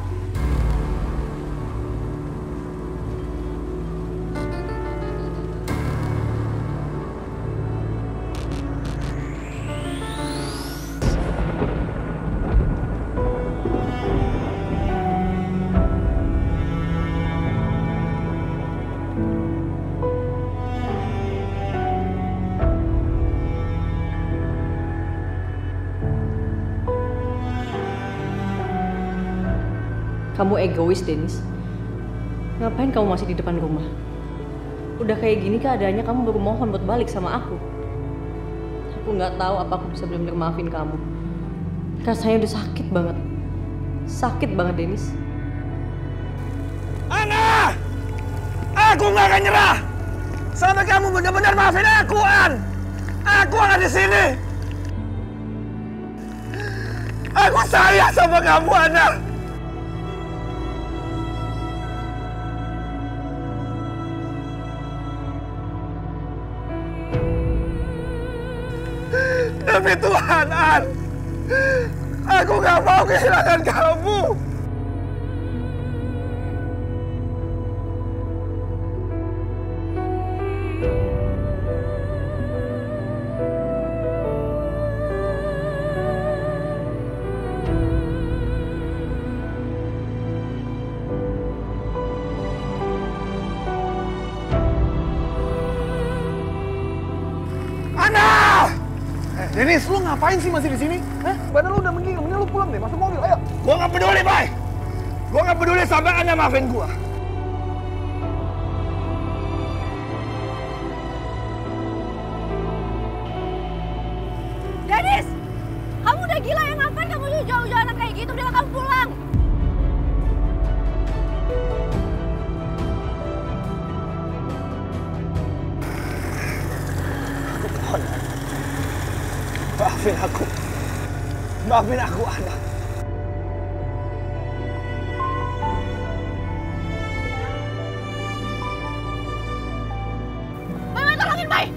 Kamu egois, Dennis. Ngapain kamu masih di depan rumah? Udah kayak gini keadaannya kamu baru mohon buat balik sama aku. Aku nggak tahu apa aku bisa benar-benar maafin kamu. Rasanya udah sakit banget. Sakit banget, Dennis. Anna! Aku nggak akan nyerah! Sampai kamu benar-benar maafin aku, An! Aku akan di sini! Aku sayang sama kamu, Anna! Demi Tuhan, An, aku gak mau kehilangan kamu. Dennis, lu ngapain sih masih di sini? Hah? Badan lu udah menggigil, mending lu pulang deh, masuk mobil, ayo. Gua nggak peduli, Bay. Gua nggak peduli sampai Anna maafin gua. Dennis, kamu udah gila ya, ngapain kamu jauh-jauhan kayak gitu? Udah, kamu pulang. Maafin aku. Maafin aku, Anna. Mama, tolongin, Mai!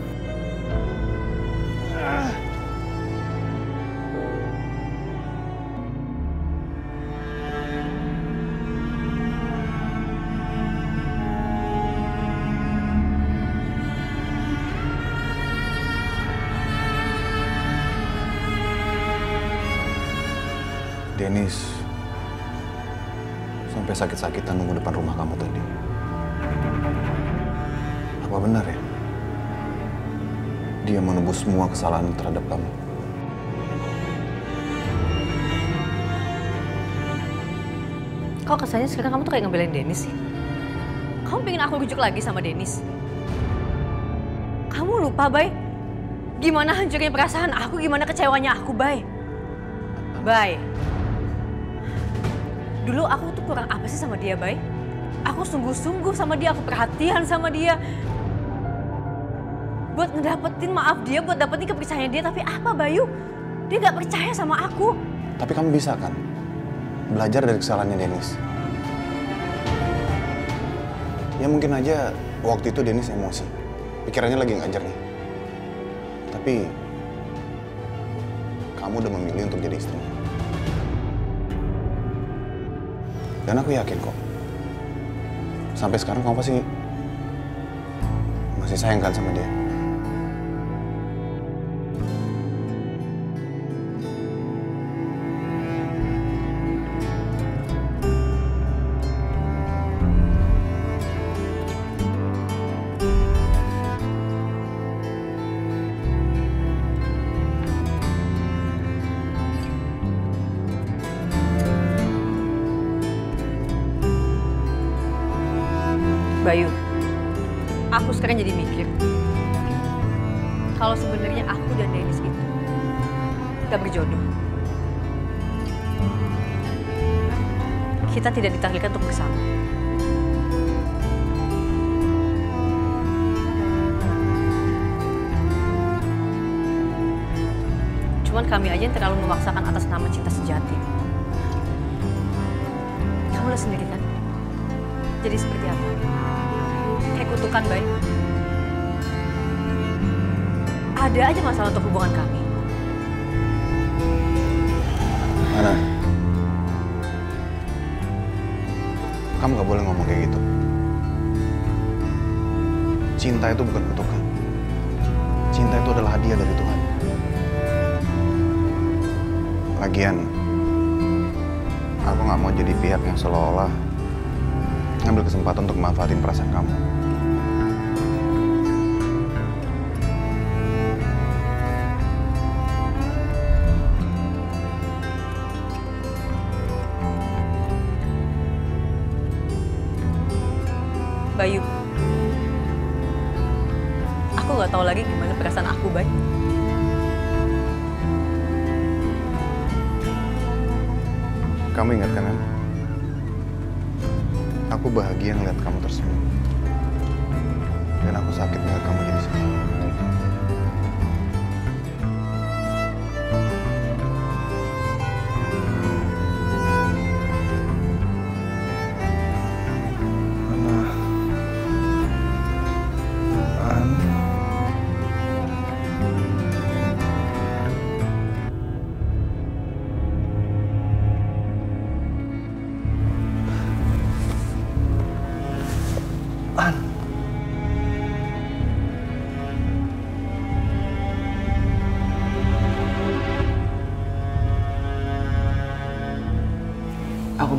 Dennis sampai sakit-sakitan nunggu depan rumah kamu tadi. Apa benar ya? Dia menebus semua kesalahan terhadap kamu. Kok kesannya sekarang kamu tuh kayak ngebelain Dennis sih? Kamu pengen aku rujuk lagi sama Dennis? Kamu lupa, Bay? Gimana hancurnya perasaan aku, gimana kecewanya aku, Bay? Bay. Dulu aku tuh kurang apa sih sama dia, Bay? Aku sungguh-sungguh sama dia, aku perhatian sama dia. Buat ngedapetin maaf dia, buat dapetin kepercayaan dia, tapi apa, Bayu? Dia nggak percaya sama aku. Tapi kamu bisa kan? Belajar dari kesalahannya Dennis. Ya mungkin aja waktu itu Dennis emosi. Pikirannya lagi nggak jernih. Tapi kamu udah memilih untuk jadi istrinya. Dan aku yakin kok, sampai sekarang kamu pasti masih sayang kan sama dia. Bayu, aku sekarang jadi mikir kalau sebenarnya aku dan Dennis itu gak berjodoh. Kita tidak ditakdirkan untuk bersama. Cuman kami aja yang terlalu memaksakan atas nama cinta sejati. Kamu lihat sendiri kan? Jadi seperti apa? Kayak kutukan, Bay. Ada aja masalah untuk hubungan kami. Anna, kamu gak boleh ngomong kayak gitu. Cinta itu bukan kutukan. Cinta itu adalah hadiah dari Tuhan. Lagian, aku gak mau jadi pihak yang seolah-olah ngambil kesempatan untuk manfaatin perasaan kamu. Bayu, aku nggak tahu lagi gimana perasaan aku, Bay. Kamu ingat kan? Aku bahagia ngeliat kamu tersenyum. Dan aku sakit ngeliat kamu jadi sedih.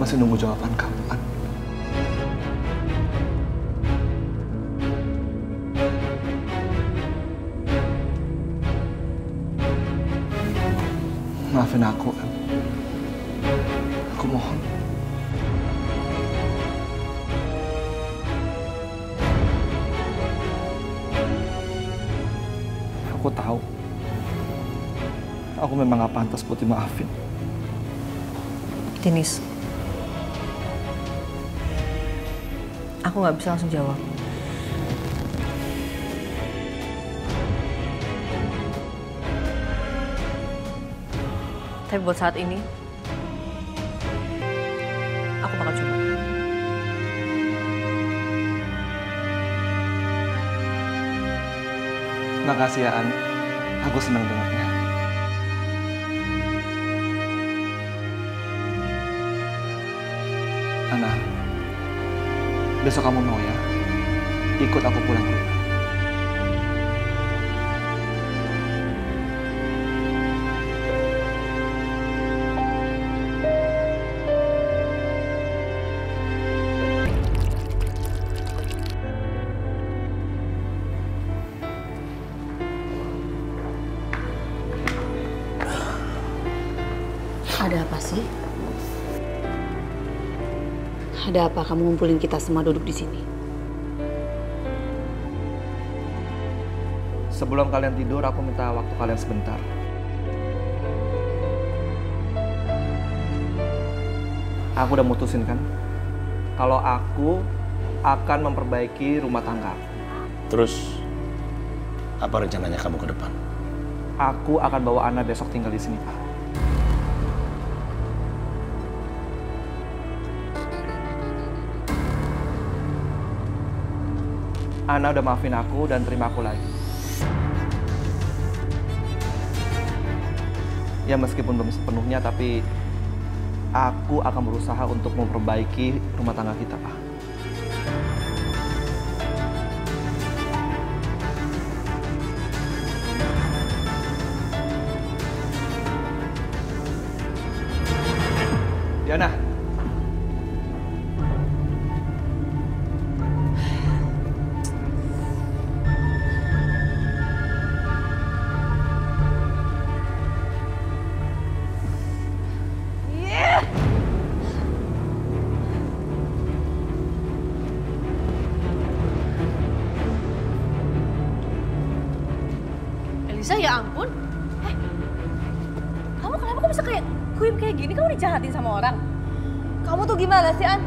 Masih nunggu jawaban kamu, An. Maafin aku, An. Aku mohon. Aku tahu. Aku memang gak pantas buat dimaafin. Dennis. Aku nggak bisa langsung jawab. Tapi buat saat ini, aku bakal coba. Makasih ya, An. Aku senang dengarnya. Anna, besok kamu mau ya? Ikut aku pulang ke rumah. Ada apa kamu ngumpulin kita semua duduk di sini? Sebelum kalian tidur, aku minta waktu kalian sebentar. Aku udah mutusin kan, kalau aku akan memperbaiki rumah tangga. Terus, apa rencananya kamu ke depan? Aku akan bawa Anna besok tinggal di sini, Pak. Anna udah maafin aku dan terima aku lagi. Ya meskipun belum sepenuhnya, tapi aku akan berusaha untuk memperbaiki rumah tangga kita, Pak. Diana. Ya ampun, kamu kenapa kok bisa kayak kuyup kayak gini? Kamu dijahatin sama orang. Kamu tuh gimana sih, An?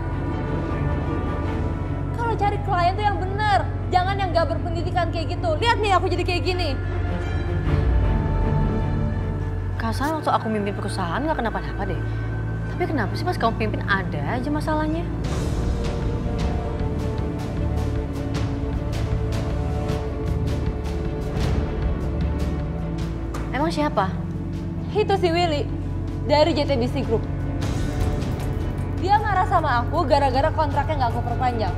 Kalau cari klien tuh yang benar, jangan yang gak berpendidikan kayak gitu. Lihat nih aku jadi kayak gini. Kasar waktu aku mimpin perusahaan gak kenapa-napa deh. Tapi kenapa sih pas kamu pimpin ada aja masalahnya? Emang siapa? Itu si Willy, dari JTBC Group. Dia marah sama aku gara-gara kontraknya nggak aku perpanjang.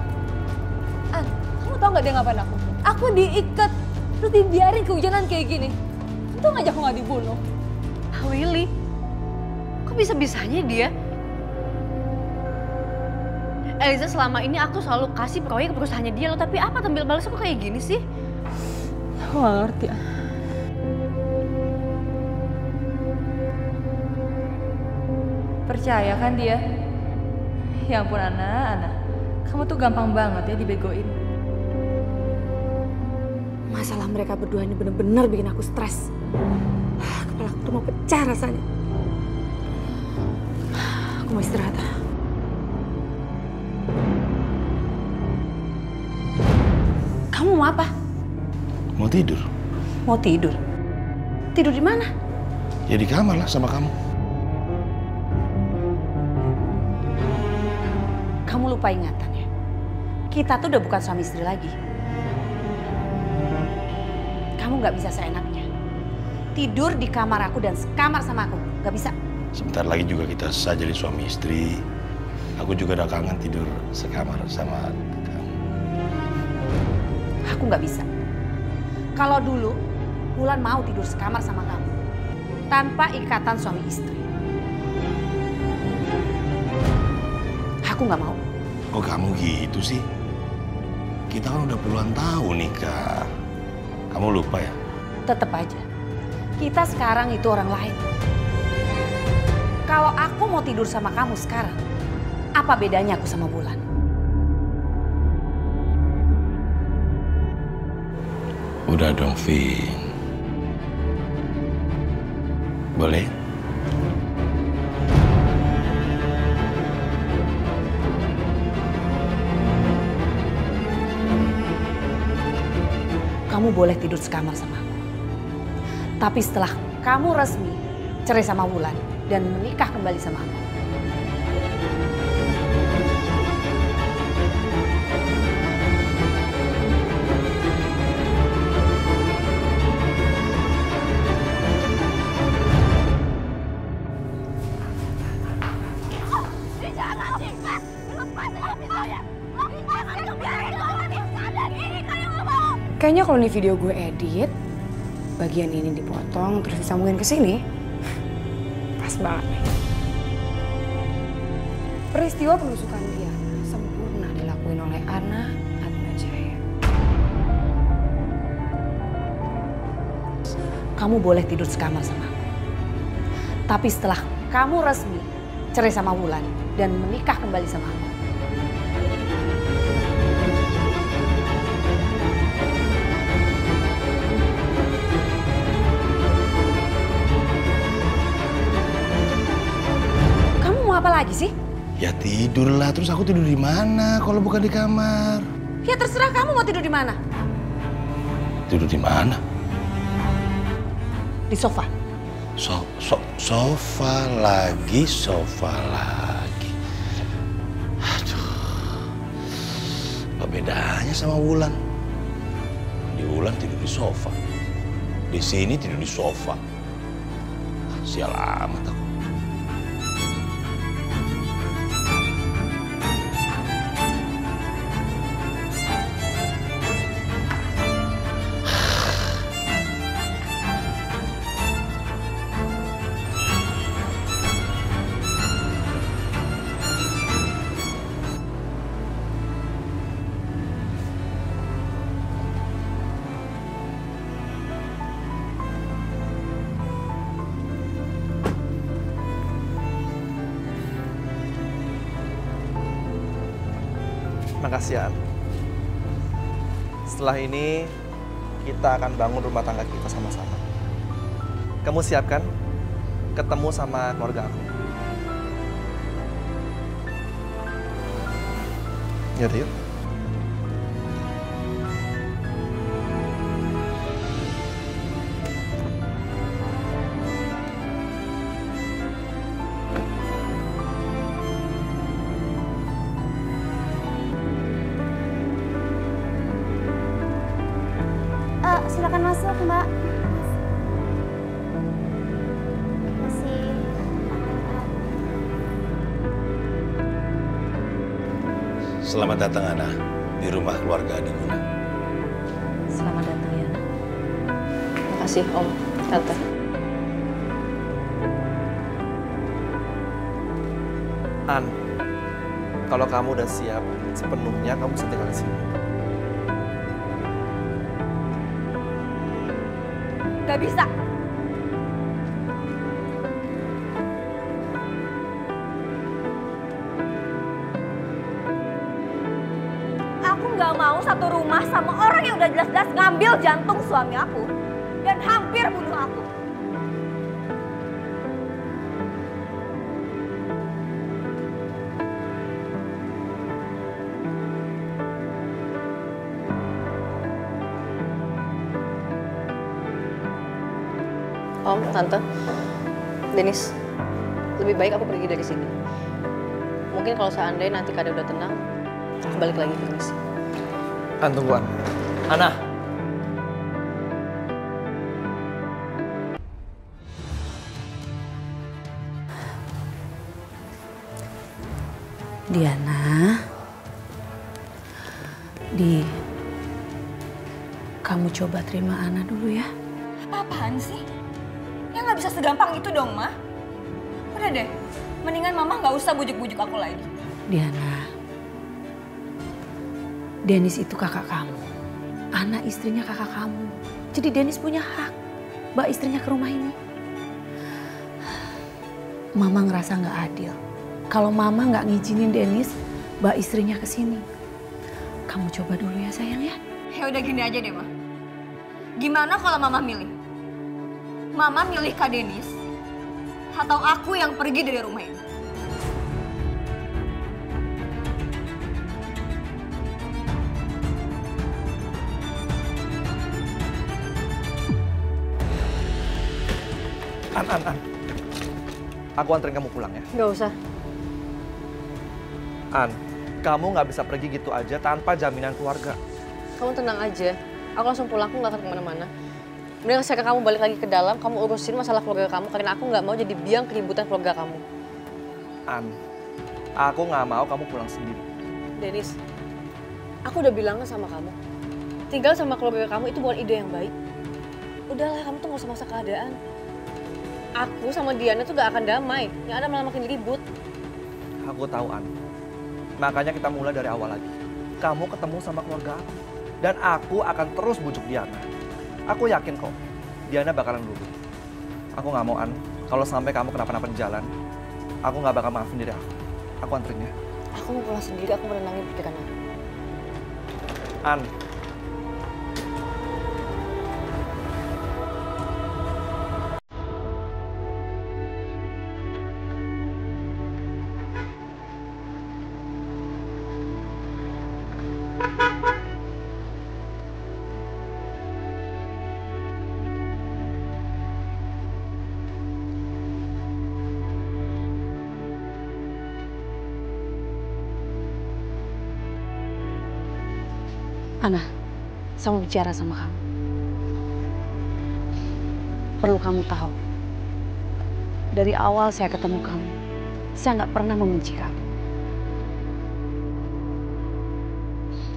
An, kamu tau nggak dia ngapain aku? Aku diikat, terus dibiarin kehujanan kayak gini. Untung aja aku nggak dibunuh. Willy? Kok bisa-bisanya dia? Eliza, selama ini aku selalu kasih proyek perusahaannya dia loh, tapi apa tampil balas aku kayak gini sih? Aku nggak ngerti, An. Percaya kan dia? Ya ampun, Anna, kamu tuh gampang banget ya dibegoin. Masalah mereka berdua ini bener-bener bikin aku stres. Kepala aku tuh mau pecah rasanya. Aku mau istirahat. Kamu mau apa? Mau tidur. Mau tidur? Tidur di mana? Ya di kamar lah sama kamu. Kamu lupa ingatannya. Kita tuh udah bukan suami istri lagi. Kamu nggak bisa seenaknya. Tidur di kamar aku dan sekamar sama aku. Nggak bisa. Sebentar lagi juga kita sah jadi suami istri. Aku juga udah kangen tidur sekamar sama kamu. Aku nggak bisa. Kalau dulu, Wulan mau tidur sekamar sama kamu. Tanpa ikatan suami istri. Aku nggak mau. Kok kamu gitu sih? Kita kan udah puluhan tahun nikah. Kamu lupa ya? Tetap aja. Kita sekarang itu orang lain. Kalau aku mau tidur sama kamu sekarang, apa bedanya aku sama Wulan? Udah dong, Vin. Boleh? Kamu boleh tidur sekamar sama aku. Tapi setelah kamu resmi cerai sama Wulan, dan menikah kembali sama aku. Kayaknya kalau ini video gue edit, bagian ini dipotong terus disambungin ke sini, pas banget nih. Peristiwa penusukan Diana sempurna dilakuin oleh Anna, Fatma Jaya. Kamu boleh tidur sekamar sama aku, tapi setelah kamu resmi cerai sama Wulan dan menikah kembali sama aku. Apa lagi sih? Ya tidurlah, terus aku tidur di mana kalau bukan di kamar? Ya terserah kamu mau tidur di mana. Tidur di mana? Di sofa. Sofa lagi. Aduh. Apa bedanya sama Wulan? Di Wulan tidur di sofa. Di sini tidur di sofa. Sial amat aku. Makasih, An. Setelah ini, kita akan bangun rumah tangga kita sama-sama. Kamu siapkan ketemu sama keluarga aku. Yaudah, yuk. Silakan masuk, Mbak. Masih. Selamat datang, Anna, di rumah keluarga Adi. Selamat datang, ya. Terima kasih, Om, Tante. An, kalau kamu udah siap sepenuhnya, kamu bisa tinggal di sini. Gak bisa. Aku gak mau satu rumah sama orang yang udah jelas-jelas ngambil jantung suami aku dan hampir bunuh aku. Om, Tante, Dennis, lebih baik aku pergi dari sini. Mungkin kalau seandainya nanti keadaan udah tenang, aku balik lagi ke Dennis. An, tungguan. Anna. Diana. Di, kamu coba terima Anna dulu ya. Apa-apaan sih? Ya nggak bisa segampang itu dong, Ma. Udah deh, mendingan Mama nggak usah bujuk-bujuk aku lagi. Diana, Dennis itu kakak kamu. Anna istrinya kakak kamu. Jadi Dennis punya hak bawa istrinya ke rumah ini. Mama ngerasa nggak adil kalau Mama nggak ngizinin Dennis bawa istrinya ke sini. Kamu coba dulu ya, sayang ya. Ya udah gini aja deh, Ma. Gimana kalau Mama milih? Mama milih Kak Dennis atau aku yang pergi dari rumah ini? An, Aku anterin kamu pulang ya. Nggak usah. An, kamu nggak bisa pergi gitu aja tanpa jaminan keluarga. Kamu tenang aja. Aku langsung pulang, aku nggak akan kemana-mana. Mendingan sekarang kamu balik lagi ke dalam, kamu urusin masalah keluarga kamu, karena aku nggak mau jadi biang keributan keluarga kamu. An, aku nggak mau kamu pulang sendiri. Dennis, aku udah bilang sama kamu, tinggal sama keluarga kamu itu bukan ide yang baik. Udahlah, kamu tuh nggak usah maksa keadaan. Aku sama Diana tuh gak akan damai, yang ada malah makin ribut. Aku tahu, An. Makanya kita mulai dari awal lagi. Kamu ketemu sama keluarga aku, dan aku akan terus bujuk Diana. Aku yakin kok, Diana bakalan luluh. Aku gak mau, An, kalau sampai kamu kenapa-napa di jalan, aku gak bakal maafin diri aku. Aku anterin ya. Aku mau pulang sendiri, aku merenangi pikiran aku. An. Anna, saya mau bicara sama kamu. Perlu kamu tahu, dari awal saya ketemu kamu, saya nggak pernah membenci kamu.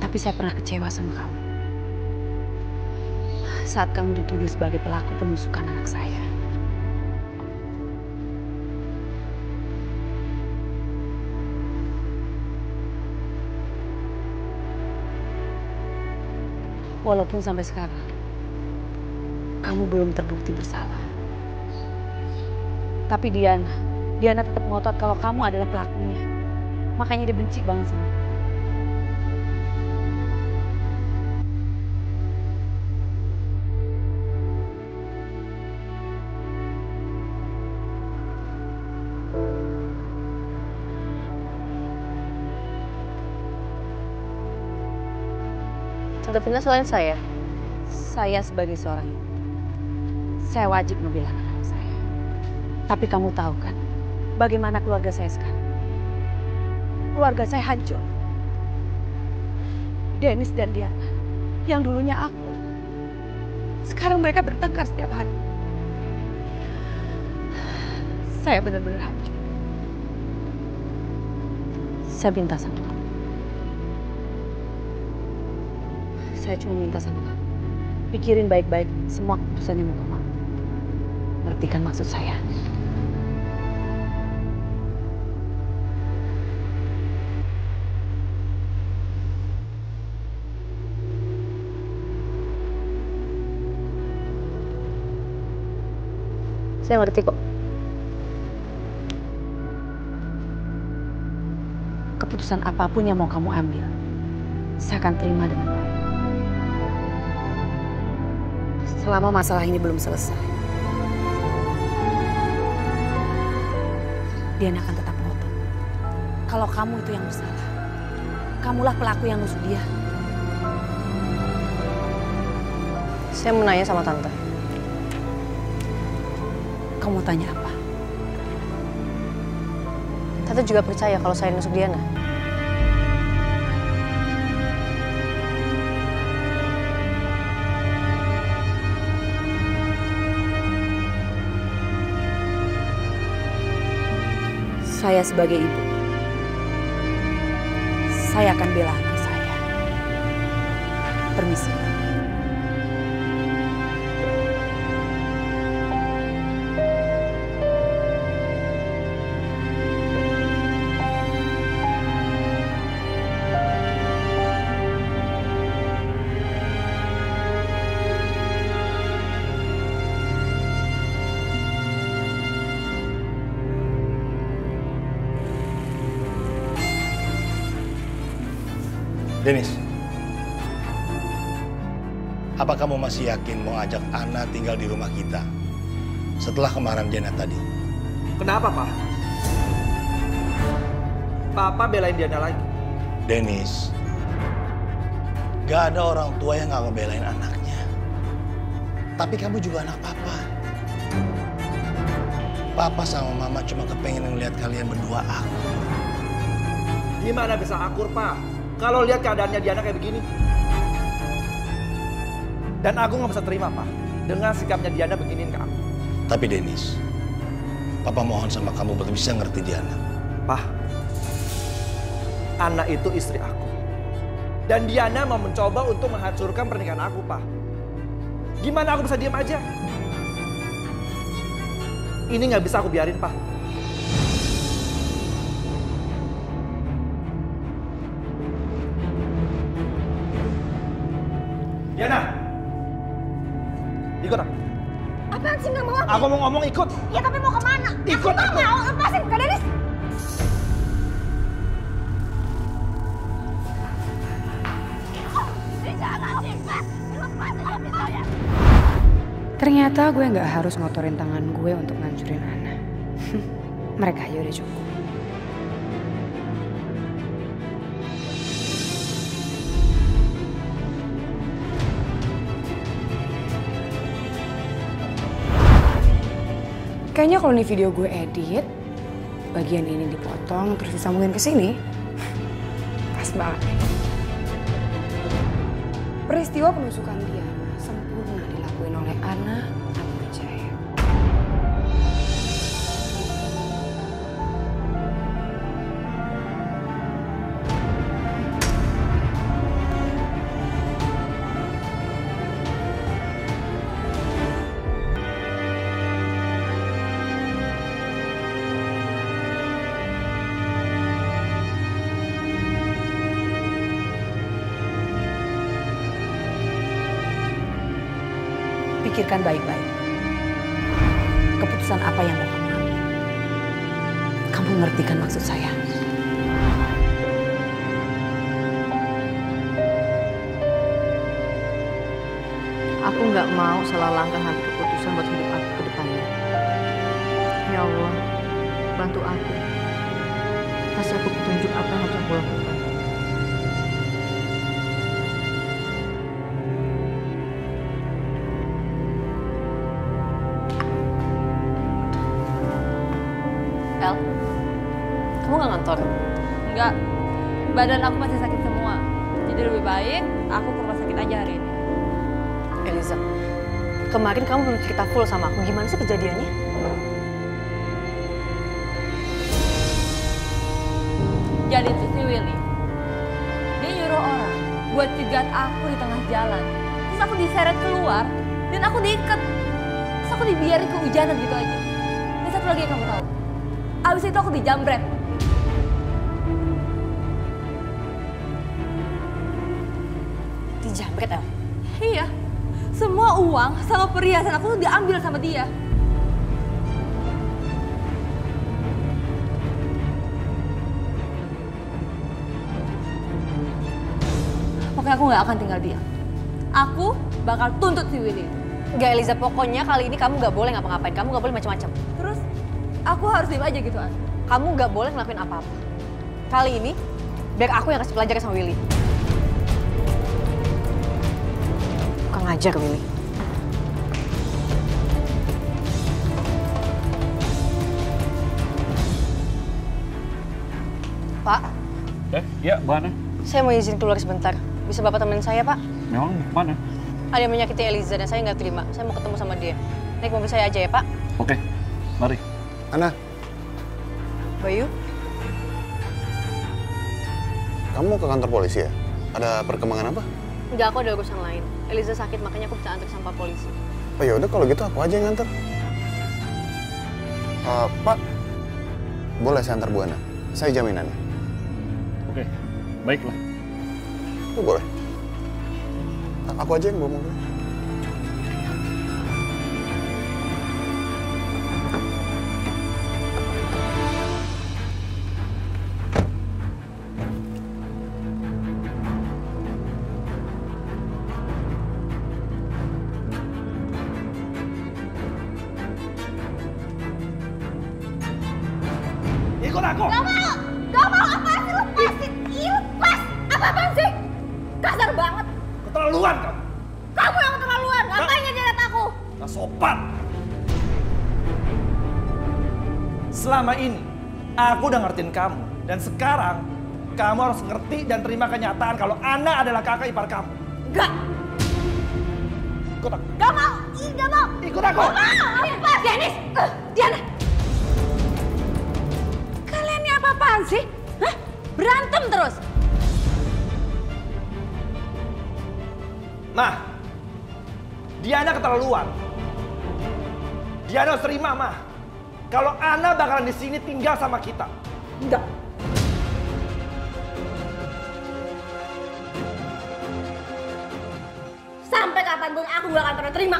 Tapi saya pernah kecewa sama kamu. Saat kamu dituduh sebagai pelaku penusukan anak saya. Walaupun sampai sekarang, kamu belum terbukti bersalah. Tapi Diana tetap ngotot kalau kamu adalah pelakunya. Makanya dia benci banget sama kamu. Tante Vina selain saya sebagai seorang ibu, saya wajib ngebilang anak saya. Tapi kamu tahu kan, bagaimana keluarga saya sekarang? Keluarga saya hancur. Dennis dan Diana, yang dulunya aku, sekarang mereka bertengkar setiap hari. Saya benar-benar hancur. Saya minta sama kamu. Saya cuma minta sama kamu, pikirin baik-baik semua keputusan yang kamu ambil. Ngerti kan maksud saya? Saya ngerti kok. Keputusan apapun yang mau kamu ambil, saya akan terima dengan baik. Selama masalah ini belum selesai, Diana akan tetap ngotot. Kalau kamu itu yang bersalah, kamulah pelaku yang nusuk dia. Saya mau nanya sama tante. Kamu tanya apa? Tante juga percaya kalau saya nusuk Diana? Saya sebagai ibu, saya akan bela anak saya. Permisi. Dennis, apa kamu masih yakin mau ajak Anna tinggal di rumah kita setelah kemarahan Diana tadi? Kenapa, Pak? Papa belain Diana lagi. Dennis, gak ada orang tua yang gak ngebelain anaknya. Tapi kamu juga anak Papa. Papa sama Mama cuma kepengen ngeliat kalian berdua akur. Gimana bisa akur, Pak? Kalau lihat keadaannya Diana kayak begini. Dan aku nggak bisa terima, Pak, dengan sikapnya Diana beginin ke aku. Tapi Dennis, Papa mohon sama kamu buat bisa ngerti Diana. Pak, Anna itu istri aku. Dan Diana mau mencoba untuk menghancurkan pernikahan aku, Pak. Gimana aku bisa diam aja? Ini nggak bisa aku biarin, Pak. Diana, ikut aku. Apaan sih nggak mau? Aku mau ngomong ikut. Ya tapi mau kemana? Ikut aku. Mau lepasin, Kak Dennis. Ternyata gue nggak harus ngotorin tangan gue untuk ngancurin Anna. Mereka aja udah cukup. Kayaknya kalau ini video gue edit, bagian ini dipotong terus disambungin ke sini, pas banget. Peristiwa penusukan dia sempurna dilakuin oleh Anna Fatma Jaya. Pikirkan baik-baik keputusan apa yang mau kamu ambil. Kamu ngerti kan maksud saya? Aku nggak mau salah langkah ngambil keputusan buat hidup aku ke depannya. Ya Allah, bantu aku. Kasih aku petunjuk apa yang harus aku lakukan. Enggak, badan aku masih sakit semua. Jadi lebih baik aku ke rumah sakit aja hari ini. Eliza, kemarin kamu belum cerita full sama aku. Gimana sih kejadiannya? Jadi itu si Willy. Dia nyuruh orang buat cegat aku di tengah jalan. Terus aku diseret keluar dan aku diikat. Terus aku dibiarin ke hujanan gitu aja. Dan satu lagi yang kamu tahu. Abis itu aku dijambret. Dijambret, El? Iya. Semua uang sama perhiasan aku tuh diambil sama dia. Pokoknya aku nggak akan tinggal diam. Aku bakal tuntut si Willy. Gak, Eliza. Pokoknya kali ini kamu nggak boleh ngapa-ngapain. Kamu nggak boleh macam-macam. Terus aku harus diam aja gitu, An? Kamu nggak boleh ngelakuin apa-apa. Kali ini biar aku yang kasih pelajaran sama Willy. Ajar Willy. Pak. Iya, Buana. Saya mau izin keluar sebentar. Bisa Bapak temenin saya, Pak? Memang mana? Ada yang menyakiti Eliza dan saya nggak terima. Saya mau ketemu sama dia. Naik mobil saya aja ya, Pak? Oke, mari. Anna. Bayu. Kamu ke kantor polisi ya? Ada perkembangan apa? Enggak, aku ada urusan lain. Eliza sakit, makanya aku bisa antar sampah polisi. Oh ya udah kalau gitu aku aja yang nganter. Pak, boleh saya antar Buana? Saya jaminannya. Oke, baiklah. Itu boleh. Aku aja yang bawa mobil. Sopan. Selama ini, aku udah ngertiin kamu. Dan sekarang, kamu harus ngerti dan terima kenyataan kalau Anna adalah kakak ipar kamu. Enggak. Ikut aku. Gak mau. Ih, gak mau. Ikut aku. Gak mau. Apa? Dennis. Diana. Kalian ini apa-apaan sih? Hah? Berantem terus? Nah, Diana keterlaluan. Diana harus terima, Ma. Kalau Anna bakalan di sini tinggal sama kita. Enggak. Sampai kapanpun aku gak akan pernah terima.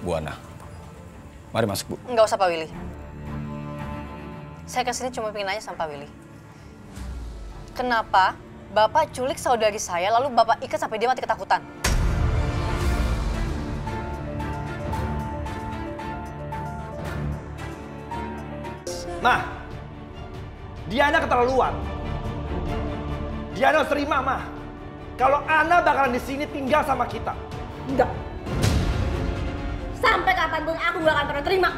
Buana, mari masuk, Bu. Enggak usah, Pak Willy. Saya kesini cuma pengen nanya sama Pak Willy. Kenapa Bapak culik saudari saya, lalu Bapak ikat sampai dia mati ketakutan? Ma, Diana keterlaluan. Diana harus terima, Ma. Kalau Anna bakalan di sini tinggal sama kita. Enggak. Sampai kapanpun aku gak akan pernah terima.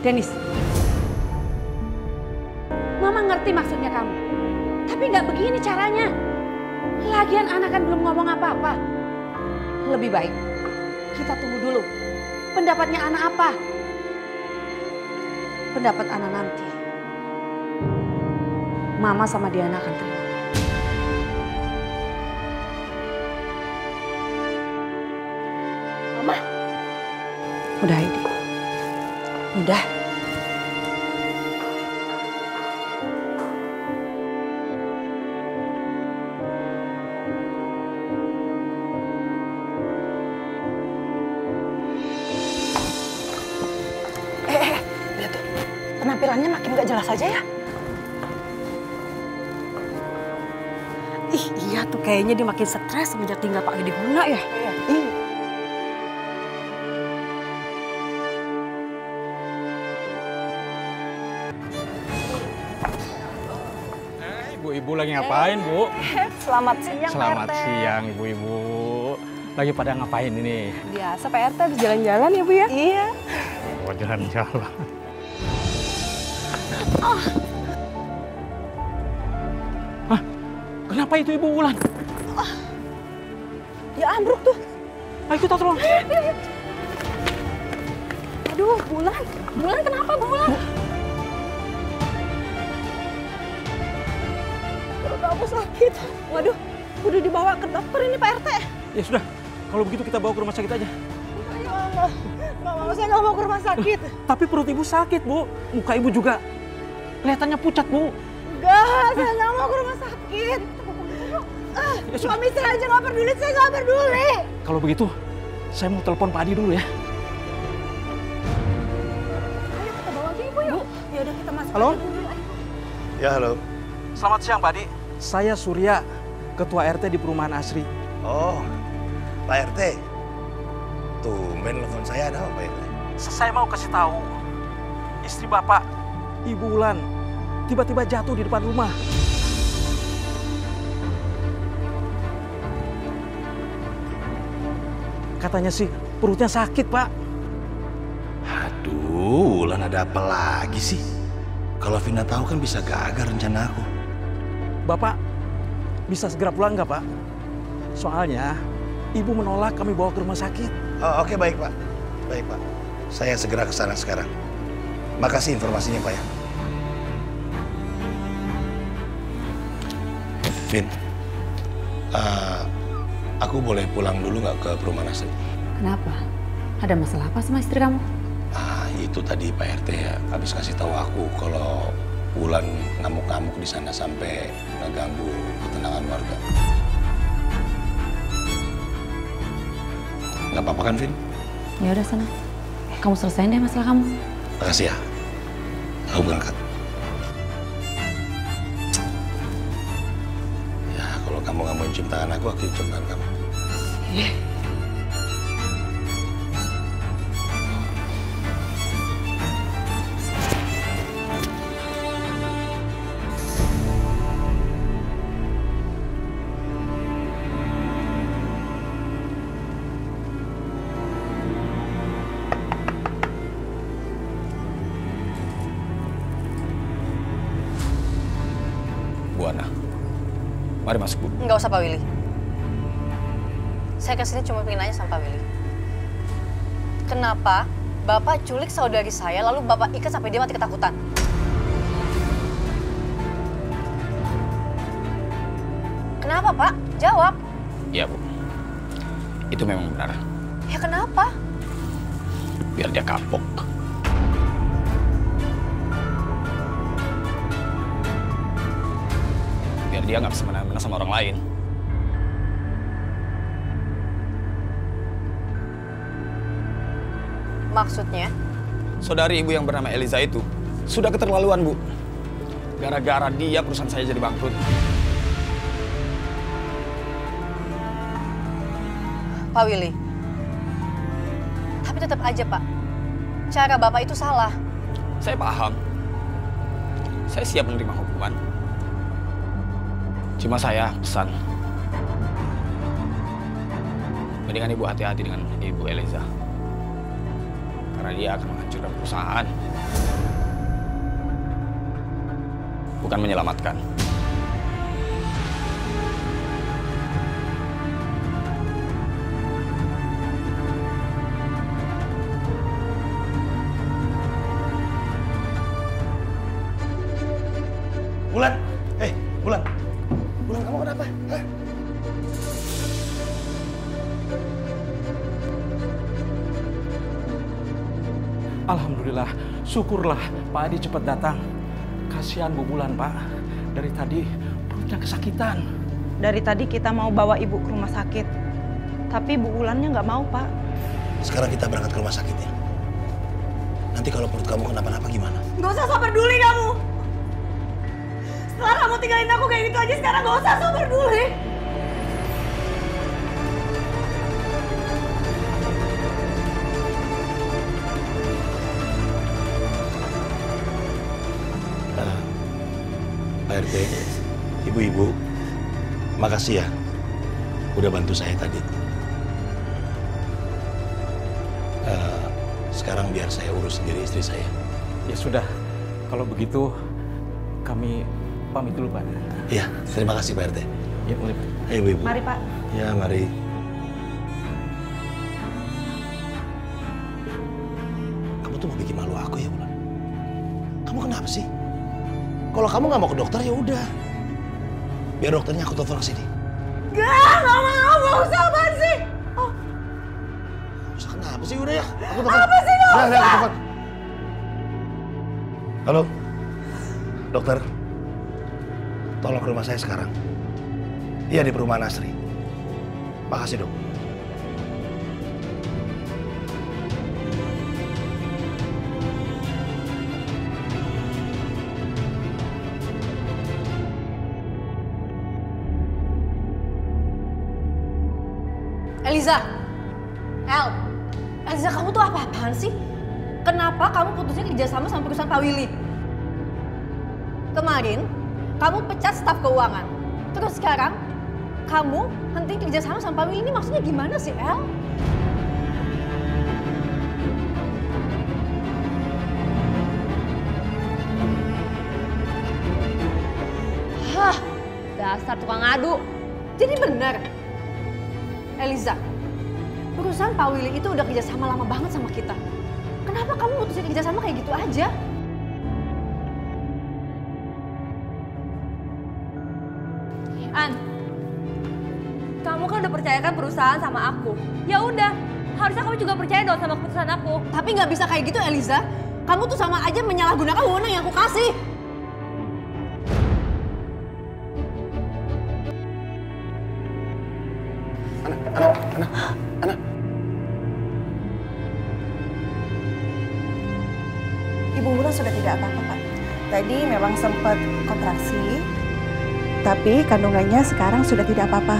Dennis, Mama ngerti maksudnya kamu, tapi nggak begini caranya. Lagian Anna kan belum ngomong apa-apa. Lebih baik kita tunggu dulu pendapatnya Anna apa. Pendapat Anna nanti, Mama sama Diana akan terima. Mama, udah ini. Udah. Lihat tuh. Penampilannya makin gak jelas aja ya. Ih, iya tuh kayaknya dia makin stres semenjak tinggal Pak Gede Guna ya. Iya. Ibu lagi ngapain, Bu? Selamat siang, Selamat Pak RT. Siang, Ibu-Ibu. Lagi pada ngapain ini? Biasa, Pak RT habis jalan-jalan ya, Bu ya? Iya. Oh, jalan-jalan. Oh. Hah? Kenapa itu Ibu Wulan? Oh. Dia ambruk tuh. Ayo kita tolong. Aduh, Wulan. Wulan kenapa, Bu Wulan? Aku sakit. Waduh, udah dibawa ke dokter ini Pak RT. Ya sudah, kalau begitu kita bawa ke rumah sakit aja. Ayo, Mama. Mama, saya nggak mau ke rumah sakit. Tapi perut Ibu sakit, Bu. Muka Ibu juga kelihatannya pucat, Bu. Enggak, saya nggak mau ke rumah sakit. Ya suami saya aja nggak peduli, saya nggak peduli. Kalau begitu, saya mau telepon Pak Adi dulu ya. Ayo, kita bawa aja Ibu, yuk. Ya udah, kita masuk. Halo? Ya, halo. Selamat siang, Pak Adi. Saya Surya, ketua RT di perumahan Asri. Oh, Pak RT. Tumben telepon saya ada apa ini? Saya mau kasih tahu. Istri Bapak, Ibu Wulan, tiba-tiba jatuh di depan rumah. Katanya sih perutnya sakit, Pak. Aduh, Wulan ada apa lagi sih? Kalau Vina tahu kan bisa gagal rencana aku. Bapak, bisa segera pulang nggak, Pak? Soalnya, Ibu menolak kami bawa ke rumah sakit. Oh, oke, baik, Pak. Baik, Pak. Saya segera ke sana sekarang. Makasih informasinya, Pak, ya. Vin, aku boleh pulang dulu nggak ke perumahan Asri? Kenapa? Ada masalah apa sama istri kamu? Ah, itu tadi Pak RT ya, habis kasih tahu aku kalau Wulan ngamuk-ngamuk di sana sampai mengganggu ketenangan warga. Gak apa-apa kan, Vin? Ya udah sana. Kamu selesain deh masalah kamu. Makasih ya. Aku berangkat. Ya, kalau kamu gak mau cium tangan aku cium tangan kamu. Mari masuk, Bu. Nggak usah, Pak Willy. Saya kesini cuma pengen nanya sama Pak Willy. Kenapa Bapak culik saudari saya, lalu Bapak ikat sampai dia mati ketakutan? Kenapa, Pak? Jawab. Iya, Bu. Itu memang benar. Ya, kenapa? Biar dia kapok. Dia nggak bisa semena-mena sama orang lain. Maksudnya? Saudari ibu yang bernama Eliza itu sudah keterlaluan, Bu. Gara-gara dia perusahaan saya jadi bangkrut. Pak Willy, tapi tetap aja, Pak. Cara Bapak itu salah. Saya paham. Saya siap menerima hukuman. Cuma saya pesan, mendingan Ibu hati-hati dengan Ibu Eliza, karena dia akan menghancurkan perusahaan, bukan menyelamatkan. Wulan, Wulan. Wulan, kamu kenapa? Hah? Alhamdulillah, syukurlah Pak Adi cepat datang. Kasihan Bu Wulan, Pak. Dari tadi perutnya kesakitan. Dari tadi kita mau bawa Ibu ke rumah sakit. Tapi Bu Wulannya nggak mau, Pak. Sekarang kita berangkat ke rumah sakit ya. Nanti kalau perut kamu kenapa-napa gimana? Nggak usah peduli kamu. Setelah kamu tinggalin aku kayak gitu aja, sekarang gak usah sok peduli. Pak RT, ibu-ibu, makasih ya udah bantu saya tadi. Sekarang biar saya urus sendiri istri saya. Ya sudah, kalau begitu kami pamit dulu, Pak. Iya, terima kasih, Pak RT. Ya, boleh, Pak. Ayo, Ibu. Mari, Pak. Ya, mari. Kamu tuh mau bikin malu aku ya, Wulan? Kamu kenapa sih? Kalau kamu nggak mau ke dokter, ya udah. Biar dokternya aku telepon ke sini. Nggak mau, nggak usah, apaan sih? Oh. Usah kenapa sih? Udah ya, aku telepon. Apa sih, nggak usah? Aku telepon. Halo, dokter. Tolong ke rumah saya sekarang. Iya, di perumahan Asri. Makasih, Dok. Eliza! Eliza, kamu tuh apa-apaan sih? Kenapa kamu putusnya kerjasama sama perusahaan Pak Willy? Kemarin, kamu pecat staf keuangan. Terus sekarang, kamu henti kerjasama sama Pak Willy. Ini maksudnya gimana sih, El? Hah, dasar tukang adu. Jadi benar, Eliza, perusahaan Pak Willy itu udah kerjasama lama banget sama kita. Kenapa kamu putusin kerjasama kayak gitu aja? An, kamu kan udah percayakan perusahaan sama aku. Ya udah, harusnya kamu juga percaya dong sama keputusan aku. Tapi nggak bisa kayak gitu, Eliza. Kamu tuh sama aja menyalahgunakan wewenang yang aku kasih. Anna, Anna, Anna, Anna. Ibu Wulan sudah tidak apa-apa, Pak. Tadi memang sempat kontraksi, tapi kandungannya sekarang sudah tidak apa-apa.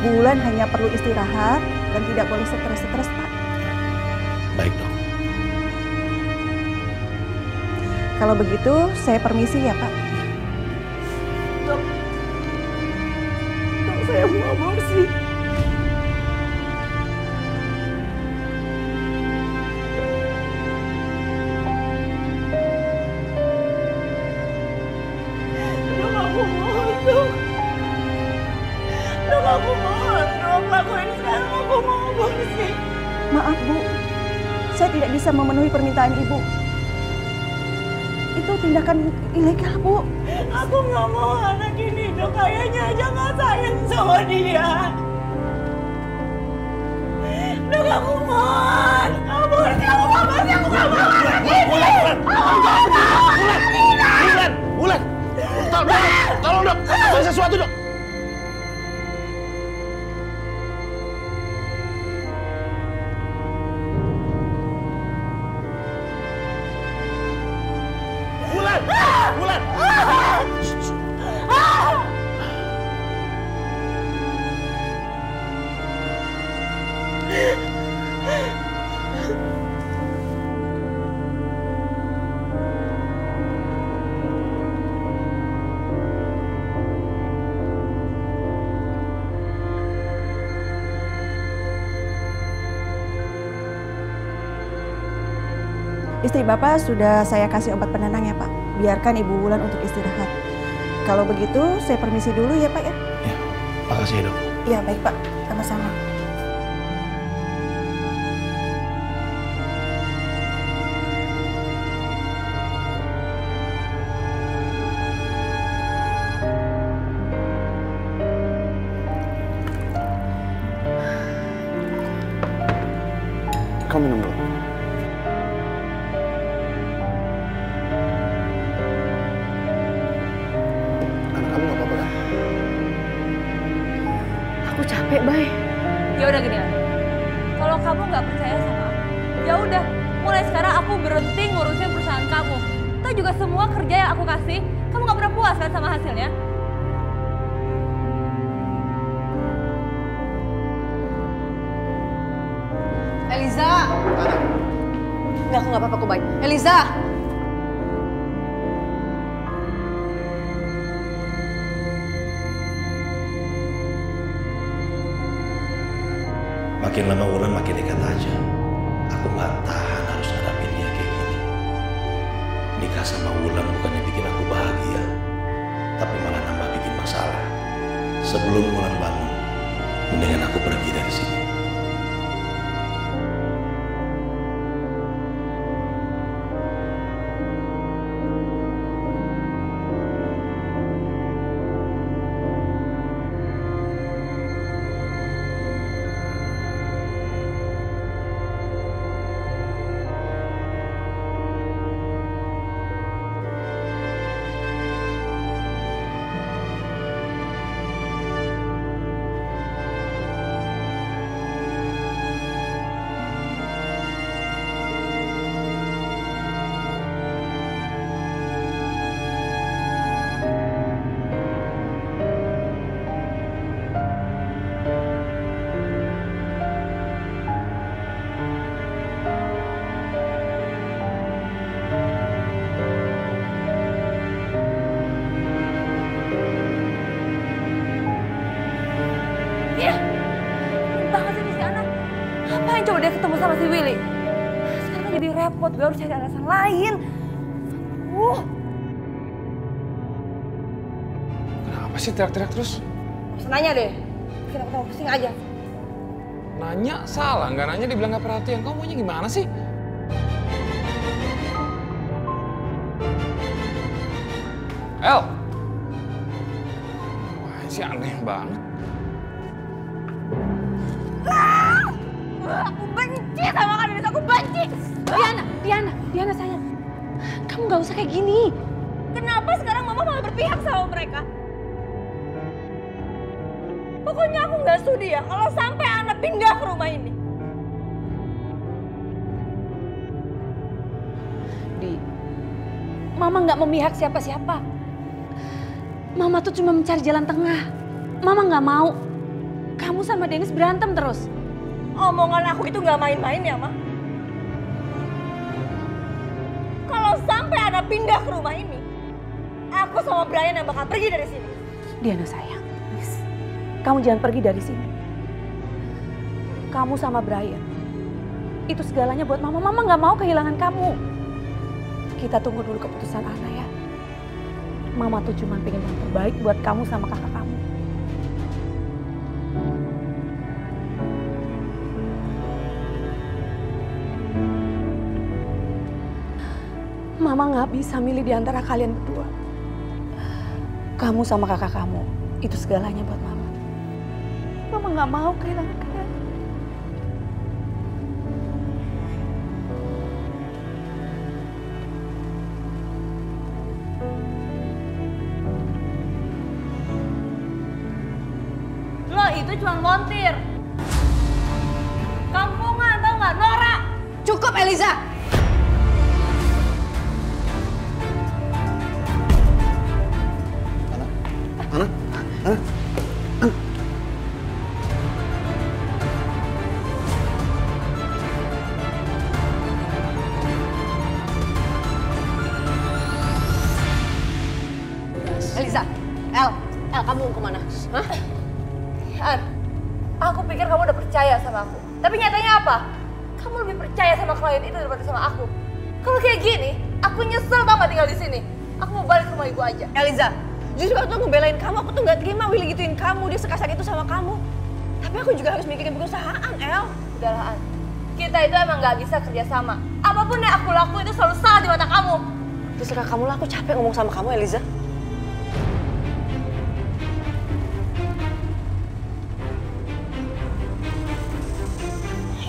Wulan hanya perlu istirahat dan tidak boleh stres-stres, Pak. Baik, Dok. Kalau begitu, saya permisi ya, Pak. Dok, saya mau aborsi. Maaf, Bu. Saya tidak bisa memenuhi permintaan Ibu. Itu tindakan ilegal, Bu. Aku nggak mau anak ini, Dok. Kayaknya aja nggak sayang sama dia. Dok, aku mohon. Aborsi, aku nggak mau anak ini. Wulan. Tolong, Dok. Ada sesuatu, Dok. Istri Bapak sudah saya kasih obat penenang ya, Pak. Biarkan Ibu Wulan untuk istirahat. Kalau begitu, saya permisi dulu ya, Pak ya. Ya, makasih, Dok. Iya, baik, Pak. Sama-sama. Kamu minum dulu. Makin lama Wulan makin dekat aja. Aku nggak tahan harus ngadapin dia kayak gini. Nikah sama Wulan bukannya bikin aku bahagia, tapi malah nambah bikin masalah. Sebelum Wulan bangun, mendingan aku pergi dari sini. Sama si Willy. Sekarang jadi repot, gue harus cari alasan lain. Kenapa sih teriak-teriak terus? Bisa nanya deh, bikin aku pusing aja. Nanya salah, nggak nanya dibilang nggak perhatian. Kamu maunya gimana sih? El! Wah, ini sih aneh banget. Aku benci sama kamu, Dennis. Aku benci. Diana sayang. Kamu gak usah kayak gini. Kenapa sekarang Mama malah berpihak sama mereka? Pokoknya aku gak sudi ya kalau sampai Anna pindah ke rumah ini. Mama nggak memihak siapa-siapa. Mama tuh cuma mencari jalan tengah. Mama nggak mau kamu sama Dennis berantem terus. Omongan aku itu nggak main-main ya, Ma. Kalau sampai Ana pindah ke rumah ini, aku sama Brian yang bakal pergi dari sini. Diana sayang, please. Kamu jangan pergi dari sini. Kamu sama Brian, itu segalanya buat Mama. Mama nggak mau kehilangan kamu. Kita tunggu dulu keputusan Ana ya. Mama tuh cuma pengen yang terbaik buat kamu sama kakak kamu. Mama nggak bisa milih di antara kalian berdua. Kamu sama kakak kamu, itu segalanya buat Mama. Mama nggak mau kehilangan kalian. Lo itu cuma montir. Kampungan tau nggak, Nora? Cukup, Eliza. Eliza, El kamu mau kemana? Hah? An, aku pikir kamu udah percaya sama aku. Tapi nyatanya apa? Kamu lebih percaya sama klien itu daripada sama aku. Kalau kayak gini, aku nyesel tau gak tinggal di sini. Aku mau balik ke rumah ibu aja. Eliza, justru aku tuh ngebelain kamu, aku tuh gak terima Willy gituin kamu, dia sekasar itu sama kamu. Tapi aku juga harus mikirin perusahaan, El. Udahlah, An. Kita itu emang gak bisa kerjasama. Apapun yang aku lakuin itu selalu salah di mata kamu. Terserah kamu lah, aku capek ngomong sama kamu, Eliza.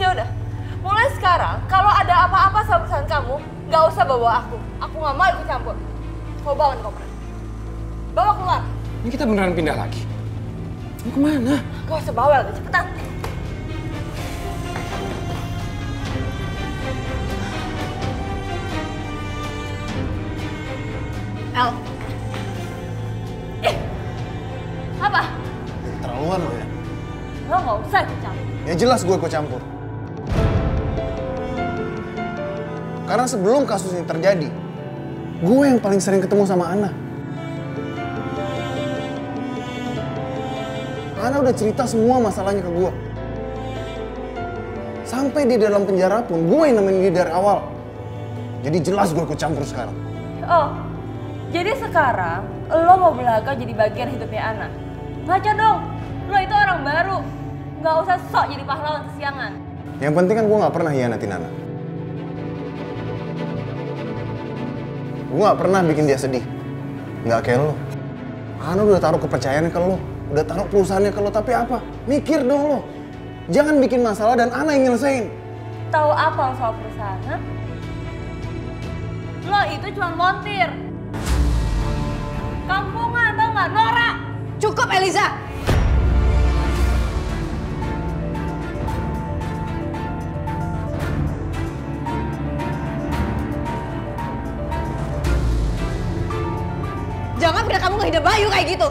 Ya udah, mulai sekarang kalau ada apa-apa sama perusahaan kamu, gak usah bawa aku. Aku gak mau ikut campur. Kau bawa ke koper. Bawa keluar. Ini kita beneran pindah lagi? Mau kemana? Gak usah bawel, cepetan. El. Eh. Apa? Terlaluan lo ya? Lo gak usah ikut campur. Ya jelas gue ikut campur. Karena sebelum kasus ini terjadi, gue yang paling sering ketemu sama Anna. Anna udah cerita semua masalahnya ke gue. Sampai di dalam penjara pun gue yang nemenin dia dari awal. Jadi jelas gue ikut campur sekarang. Oh, jadi sekarang lo mau belaga jadi bagian hidupnya Anna? Ngaca dong, lo itu orang baru. Gak usah sok jadi pahlawan kesiangan. Yang penting kan gue gak pernah hianatin Anna. Gue gak pernah bikin dia sedih. Gak kayak lo. Anna udah taruh kepercayaan ke lo. Udah taruh perusahaannya ke lo, tapi apa? Mikir dong lo. Jangan bikin masalah dan Anna yang nyelesain. Tahu apa soal perusahaan, ha? Lo itu cuma montir. Kampungan, tau nggak, Nora? Cukup, Eliza! Jangan pernah kamu ngehina Bayu kayak gitu.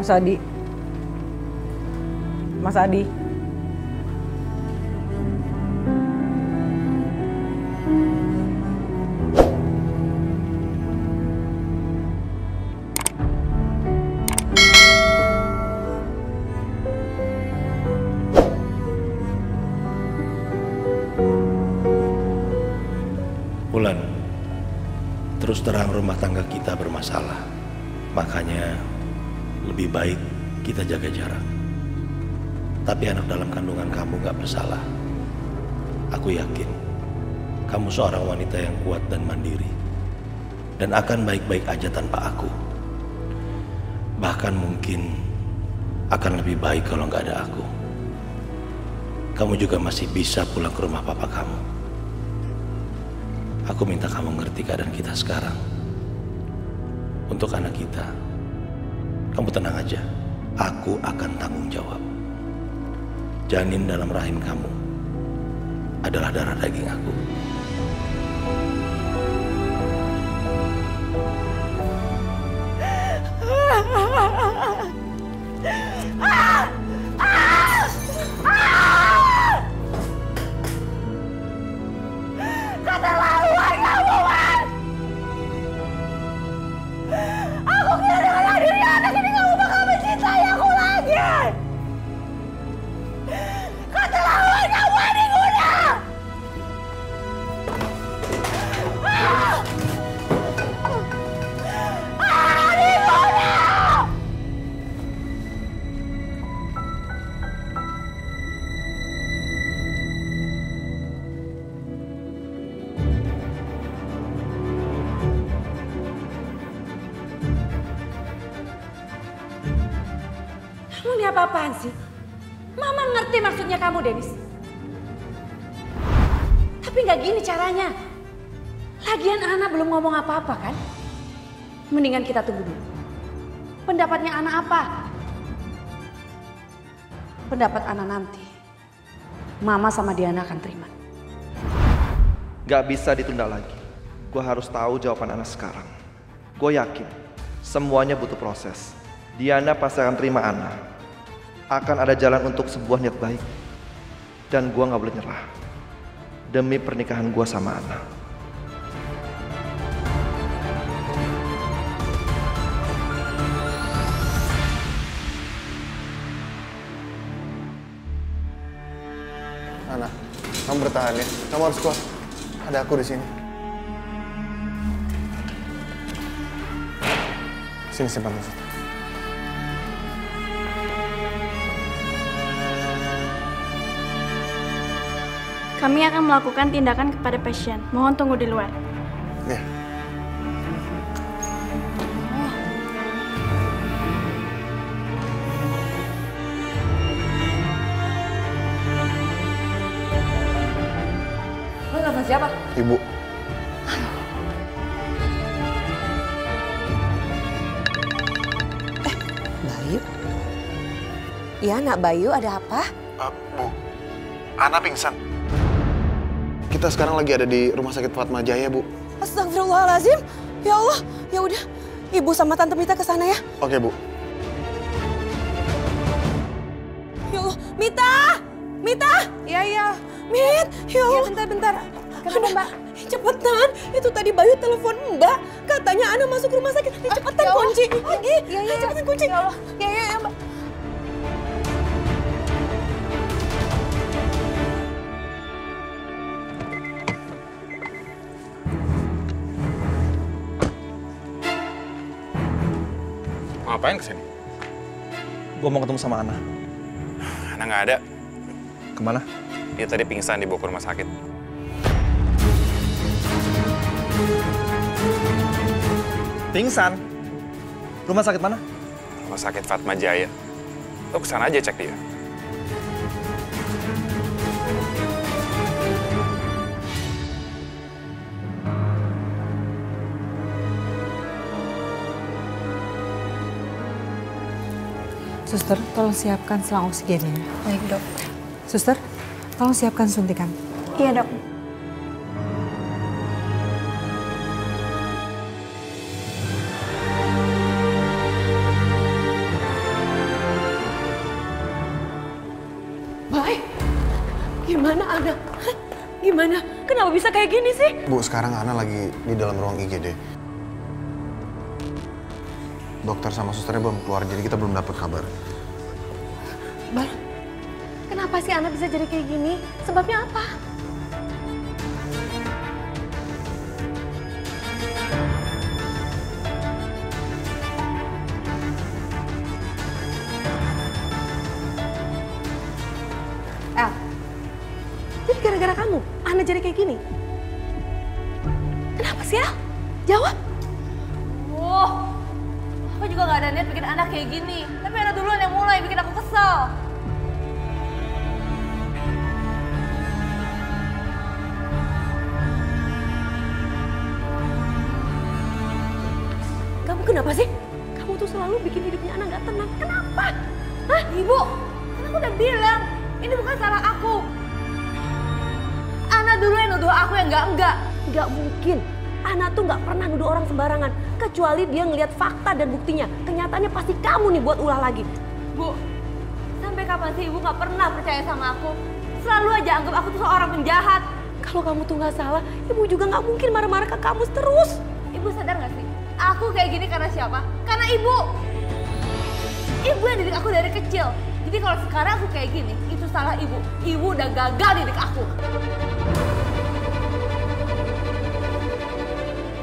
Mas Adi. Wulan, terus terang rumah tangga kita bermasalah. Makanya Lebih baik kita jaga jarak. Tapi anak dalam kandungan kamu gak bersalah. Aku yakin kamu seorang wanita yang kuat dan mandiri. Dan akan baik-baik aja tanpa aku. Bahkan mungkin akan lebih baik kalau nggak ada aku. Kamu juga masih bisa pulang ke rumah papa kamu. Aku minta kamu ngerti keadaan kita sekarang. Untuk anak kita, kamu tenang aja. Aku akan tanggung jawab. Janin dalam rahim kamu adalah darah daging aku. Keterlaluan kamu, Wan! Aku kira dengan hadir anak ini kamu bakal mencintai aku lagi! Keterlaluan kamu, Adi Guna! Apaan sih? Mama ngerti maksudnya kamu, Dennis. Tapi nggak gini caranya. Lagian Anna belum ngomong apa-apa kan? Mendingan kita tunggu dulu. Pendapatnya Anna apa? Pendapat Anna nanti. Mama sama Diana akan terima. Gak bisa ditunda lagi. Gue harus tahu jawaban Anna sekarang. Gue yakin semuanya butuh proses. Diana pasti akan terima Anna. Akan ada jalan untuk sebuah niat baik. Dan gue gak boleh nyerah. Demi pernikahan gue sama Anna. Anna, kamu bertahan ya. Kamu harus kuat. Ada aku di sini. Sini simpan maksudnya. Kami akan melakukan tindakan kepada pasien. Mohon tunggu di luar. Ya. Oh. Lo telepon siapa? Ibu. Bayu? Iya, Nak Bayu, ada apa? Bu, Anna pingsan. Kita sekarang lagi ada di rumah sakit Fatma Jaya, Bu. Astagfirullahaladzim. Ya Allah, ya udah. Ibu sama Tante Mita ke sana ya. Oke, Bu. Ya Allah, Mita! Mita! Iya, iya. Mit, ya Allah. Iya, bentar. Ketemu Mbak. Cepetan. Itu tadi Bayu telepon Mbak. Katanya Anna masuk rumah sakit. Cepetan ya kunci. Lagi. Iya. Cepetan kunci. Ya Allah. Iya, Mbak. Ngapain kesini? Gue mau ketemu sama Anna. Anna nggak ada. Kemana? Dia tadi pingsan dibawa ke rumah sakit. Pingsan? Rumah sakit mana? Rumah sakit Fatma Jaya. Lo kesana aja cek dia. Suster, tolong siapkan selang oksigennya. Baik, Dok. Suster, tolong siapkan suntikan. Iya, Dok. Baik. Gimana, Anna? Gimana? Kenapa bisa kayak gini sih? Bu, sekarang Anna lagi di dalam ruang IGD. Dokter sama susternya belum keluar, jadi kita belum dapat kabar. Bar, kenapa sih Anna bisa jadi kayak gini? Sebabnya apa? Anna jadi kayak gini? Kenapa sih, Al? Jawab. Wah, aku juga gak ada niat bikin Anna kayak gini. Tapi Anna duluan yang mulai bikin aku kesel. Kamu kenapa sih? Kamu tuh selalu bikin hidupnya Anna gak tenang. Kenapa? Hah? Ibu, kan aku udah bilang, ini bukan salah aku. Anna dulu yang nuduh aku yang enggak-enggak. Enggak mungkin. Anna tuh enggak pernah nuduh orang sembarangan. Kecuali dia ngelihat fakta dan buktinya. Kenyataannya pasti kamu nih buat ulah lagi. Bu, sampai kapan sih Ibu enggak pernah percaya sama aku? Selalu aja anggap aku tuh seorang penjahat. Kalau kamu tuh enggak salah, Ibu juga enggak mungkin marah-marah ke kamu terus. Ibu sadar enggak sih? Aku kayak gini karena siapa? Karena Ibu. Ibu yang didik aku dari kecil. Jadi kalau sekarang aku kayak gini, itu salah Ibu. Ibu udah gagal didik aku.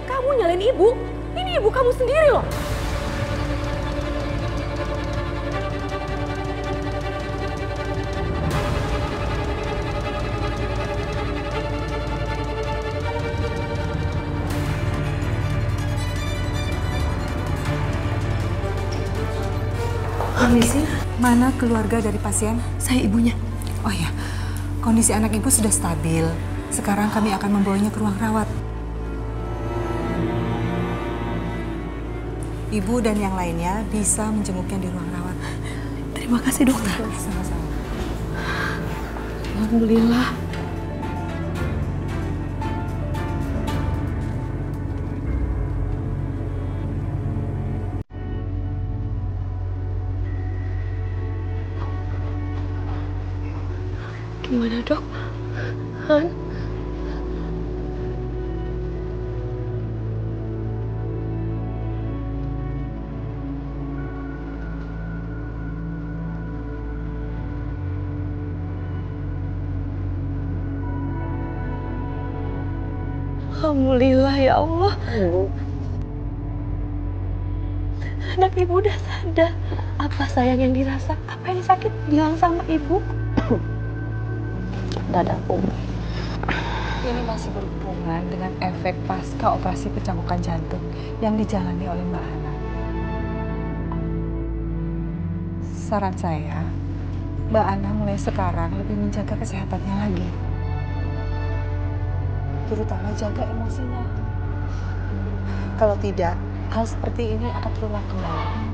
Kamu nyalain Ibu? Ini Ibu kamu sendiri loh. Kondisi mana keluarga dari pasien? Saya ibunya. Oh ya, kondisi anak ibu sudah stabil. Sekarang kami akan membawanya ke ruang rawat. Ibu dan yang lainnya bisa menjenguknya di ruang rawat. Terima kasih dokter. Sama-sama. Alhamdulillah. Gimana dok? Han? Alhamdulillah ya Allah. Anak ibu udah sadar. Apa sayang yang dirasa? Apa yang sakit? Bilang sama ibu. Dadaku. Ini masih berhubungan dengan efek pasca operasi pencabukan jantung yang dijalani oleh Mbak Anna. Saran saya, Mbak Anna mulai sekarang lebih menjaga kesehatannya lagi. Terutama jaga emosinya. Kalau tidak, hal seperti ini akan terulang kembali.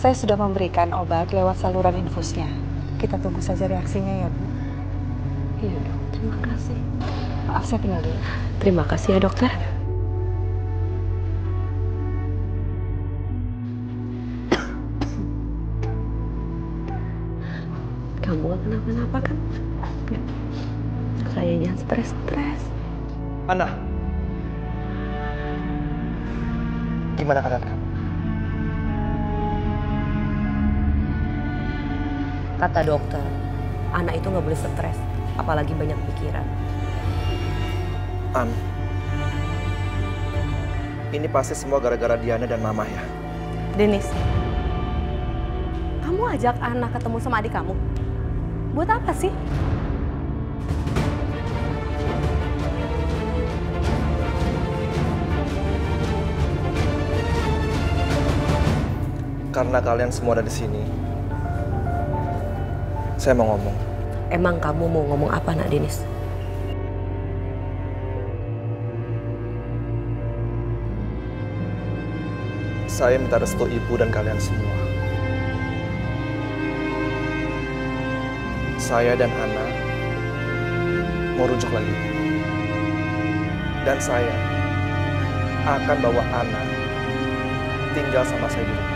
Saya sudah memberikan obat lewat saluran infusnya. Kita tunggu saja reaksinya ya, Bu. Iya, dok. Terima kasih. Maaf, saya tinggal dulu. Terima kasih ya, dokter. Kamu gak kenapa-napa kan? Ya. Kayaknya stres-stres. Anna. Gimana keadaan kamu? Kata dokter, anak itu nggak boleh stres, apalagi banyak pikiran. An, ini pasti semua gara-gara Diana dan Mama ya? Dennis, kamu ajak Anna ketemu sama adik kamu? Buat apa sih? Karena kalian semua ada di sini, saya mau ngomong. Emang kamu mau ngomong apa, Nak Dennis? Saya minta restu ibu dan kalian semua. Saya dan Anna mau rujuk lagi. Dan saya akan bawa Anna tinggal sama saya di rumah.